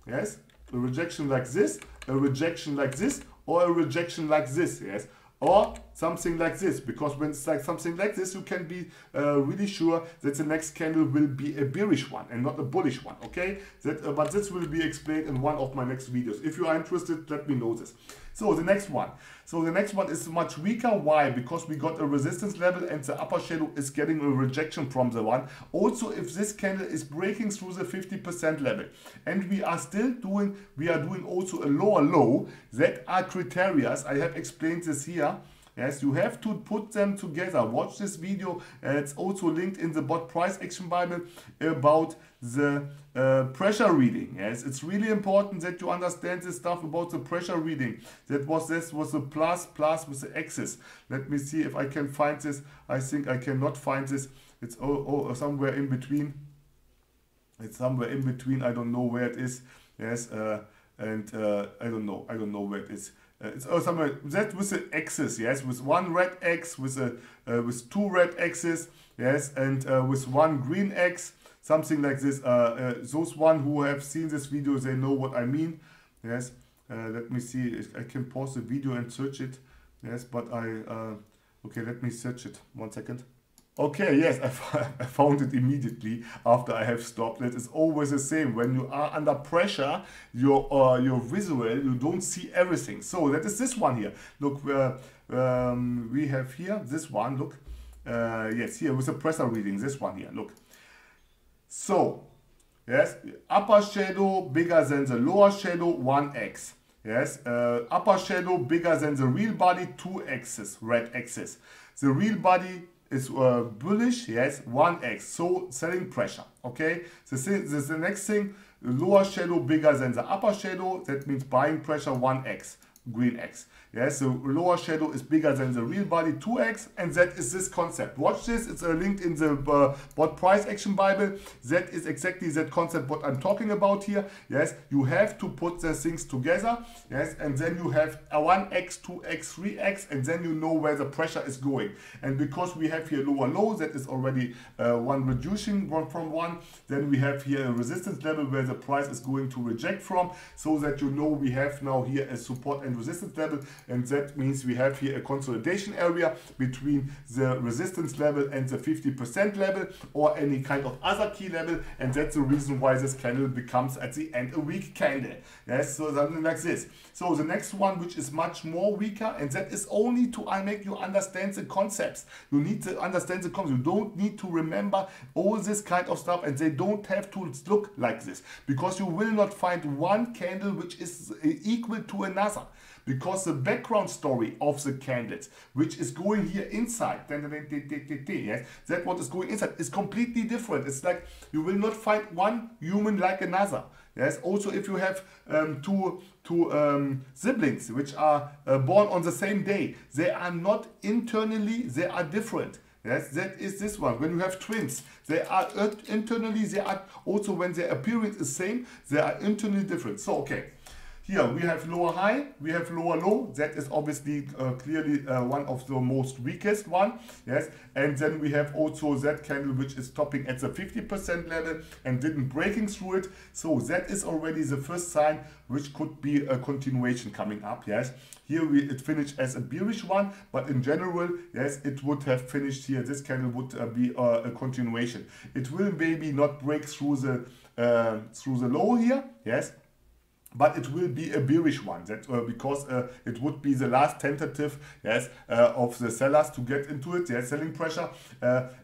yes, a rejection like this, a rejection like this, or a rejection like this, yes, or something like this, because when it's like something like this, you can be really sure that the next candle will be a bearish one and not a bullish one, okay? That, but this will be explained in one of my next videos. If you are interested, let me know this. So the next one. So the next one is much weaker. Why? Because we got a resistance level and the upper shadow is getting a rejection from the one. Also, if this candle is breaking through the 50% level and we are still doing, we are doing also a lower low, that are criteria. I have explained this here. Yes, you have to put them together. Watch this video. It's also linked in the Bot Price Action Bible about the pressure reading. Yes, it's really important that you understand this stuff about the pressure reading. That was, this was the plus with the axis. Let me see if I can find this. I think I cannot find this. It's somewhere in between. It's somewhere in between. I don't know where it is. Yes, I don't know. I don't know where it is. It's somewhere that with the axis. Yes, with one red X, with a with two red X's. Yes, and with one green X. Something like this. Those one who have seen this video, they know what I mean. Yes. Let me see if I can pause the video and search it. Yes, but I okay. Let me search it. 1 second. Okay, yes, I found it immediately after I have stopped. It is always the same. When you are under pressure, your visual, you don't see everything. So that is this one here. Look, we have here this one. Look, yes, here with the pressure reading. This one here. Look. So, yes, upper shadow bigger than the lower shadow, 1x. Yes, upper shadow bigger than the real body, 2x's, red axis. The real body is bullish, yes, 1x, so selling pressure, okay? This is the next thing, lower shadow bigger than the upper shadow, that means buying pressure, 1x, green X. Yes, so lower shadow is bigger than the real body, 2x, and that is this concept. Watch this, it's linked in the Bot Price Action Bible. That is exactly that concept what I'm talking about here. Yes, you have to put the things together, yes, and then you have a 1x, 2x, 3x, and then you know where the pressure is going. And because we have here lower low, that is already one reducing from one, then we have here a resistance level where the price is going to reject from, so that you know we have now here a support and resistance level. And that means we have here a consolidation area between the resistance level and the 50% level or any kind of other key level, and that's the reason why this candle becomes at the end a weak candle. Yes, so something like this. So the next one, which is much more weaker, and that is only to make you understand the concepts. You need to understand the concepts. You don't need to remember all this kind of stuff, and they don't have to look like this, because you will not find one candle which is equal to another, because the background story of the candles, which is going here inside, yes, that what is going inside is completely different. It's like you will not find one human like another. Yes, also if you have two siblings which are born on the same day, they are not internally, they are different. Yes, that is this one. When you have twins, they are internally, they are also, when their appearance is same, they are internally different. So, okay. Here we have lower high, we have lower low. That is obviously clearly one of the most weakest one. Yes, and then we have also that candle which is topping at the 50% level and didn't breaking through it. So that is already the first sign which could be a continuation coming up. Yes, here it finished as a bearish one, but in general, yes, it would have finished here. This candle would be a continuation. It will maybe not break through the low here. Yes. But it will be a bearish one, that because it would be the last tentative, yes, of the sellers to get into it. Yes, selling pressure.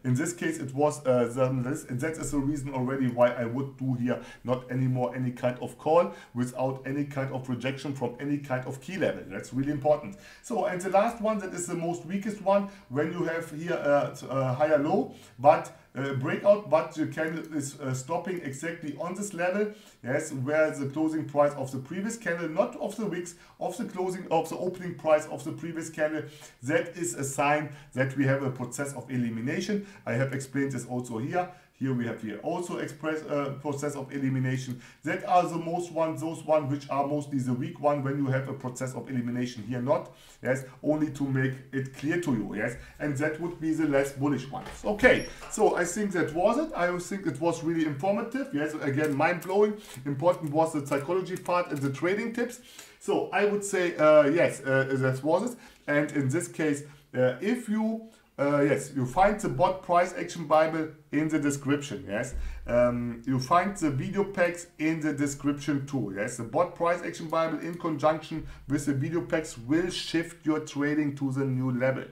In this case, it was that is the reason already why I would do here not anymore any kind of call without any kind of rejection from any kind of key level. That's really important. So, and the last one, that is the most weakest one, when you have here a higher low, but breakout, but the candle is stopping exactly on this level, yes, where the closing price of the previous candle, not of the wicks, of the closing, of the opening price of the previous candle. That is a sign that we have a process of elimination. I have explained this also here. Here we have here also express process of elimination. That are the most ones, those ones which are mostly the weak one when you have a process of elimination. Here not, yes, only to make it clear to you, yes, and that would be the less bullish one. Okay, so I think that was it. I think it was really informative. Yes, again, mind-blowing. Important was the psychology part and the trading tips. So I would say yes, that was it. And in this case, if you yes, you find the Bot Price Action Bible in the description, yes. You find the video packs in the description too, yes. The Bot Price Action Bible in conjunction with the video packs will shift your trading to the new level.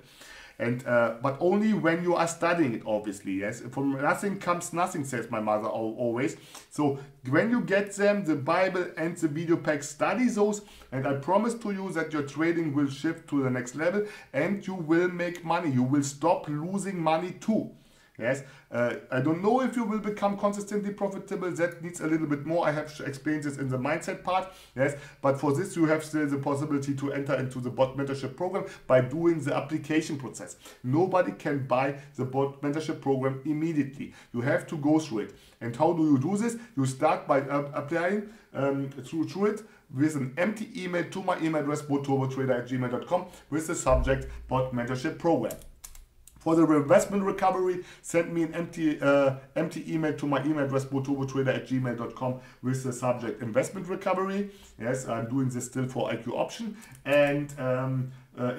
And but only when you are studying it, obviously. Yes, from nothing comes nothing, says my mother always. So when you get them, the Bible and the video pack, study those, and I promise to you that your trading will shift to the next level and you will make money. You will stop losing money too. Yes, I don't know if you will become consistently profitable. That needs a little bit more. I have explained this in the mindset part. Yes, but for this you have still the possibility to enter into the bot mentorship program by doing the application process. Nobody can buy the bot mentorship program immediately. You have to go through it. And how do you do this? You start by applying through it with an empty email to my email address botturbotrader@gmail.com with the subject bot mentorship program. For the investment recovery, send me an empty email to my email address boturbotrader@gmail.com with the subject investment recovery. Yes, I'm doing this still for IQ Option. And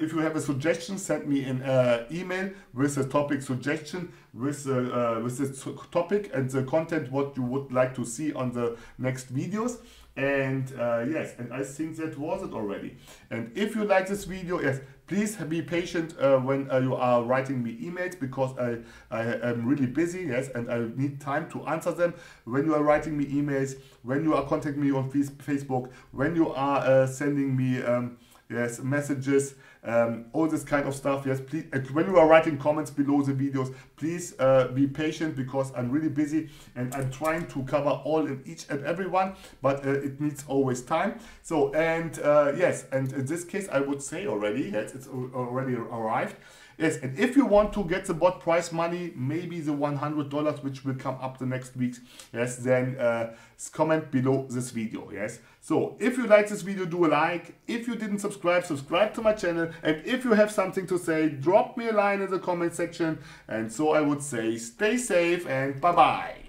if you have a suggestion, send me an email with the topic suggestion, with the topic and the content what you would like to see on the next videos. And yes, and I think that was it already. And if you like this video, yes, please be patient when you are writing me emails, because I am really busy, yes, and I need time to answer them. When you are writing me emails, when you are contacting me on Facebook, when you are sending me yes, messages, all this kind of stuff. Yes, please. When you are writing comments below the videos, please be patient, because I'm really busy and I'm trying to cover all and each and every one, but it needs always time. So, and yes, and in this case, I would say already, yes, it's already arrived. Yes, and if you want to get the bot price money, maybe the $100 which will come up the next weeks, yes, then comment below this video, yes. So, if you like this video, do a like. If you didn't subscribe, subscribe to my channel. And if you have something to say, drop me a line in the comment section. And so I would say, stay safe and bye-bye.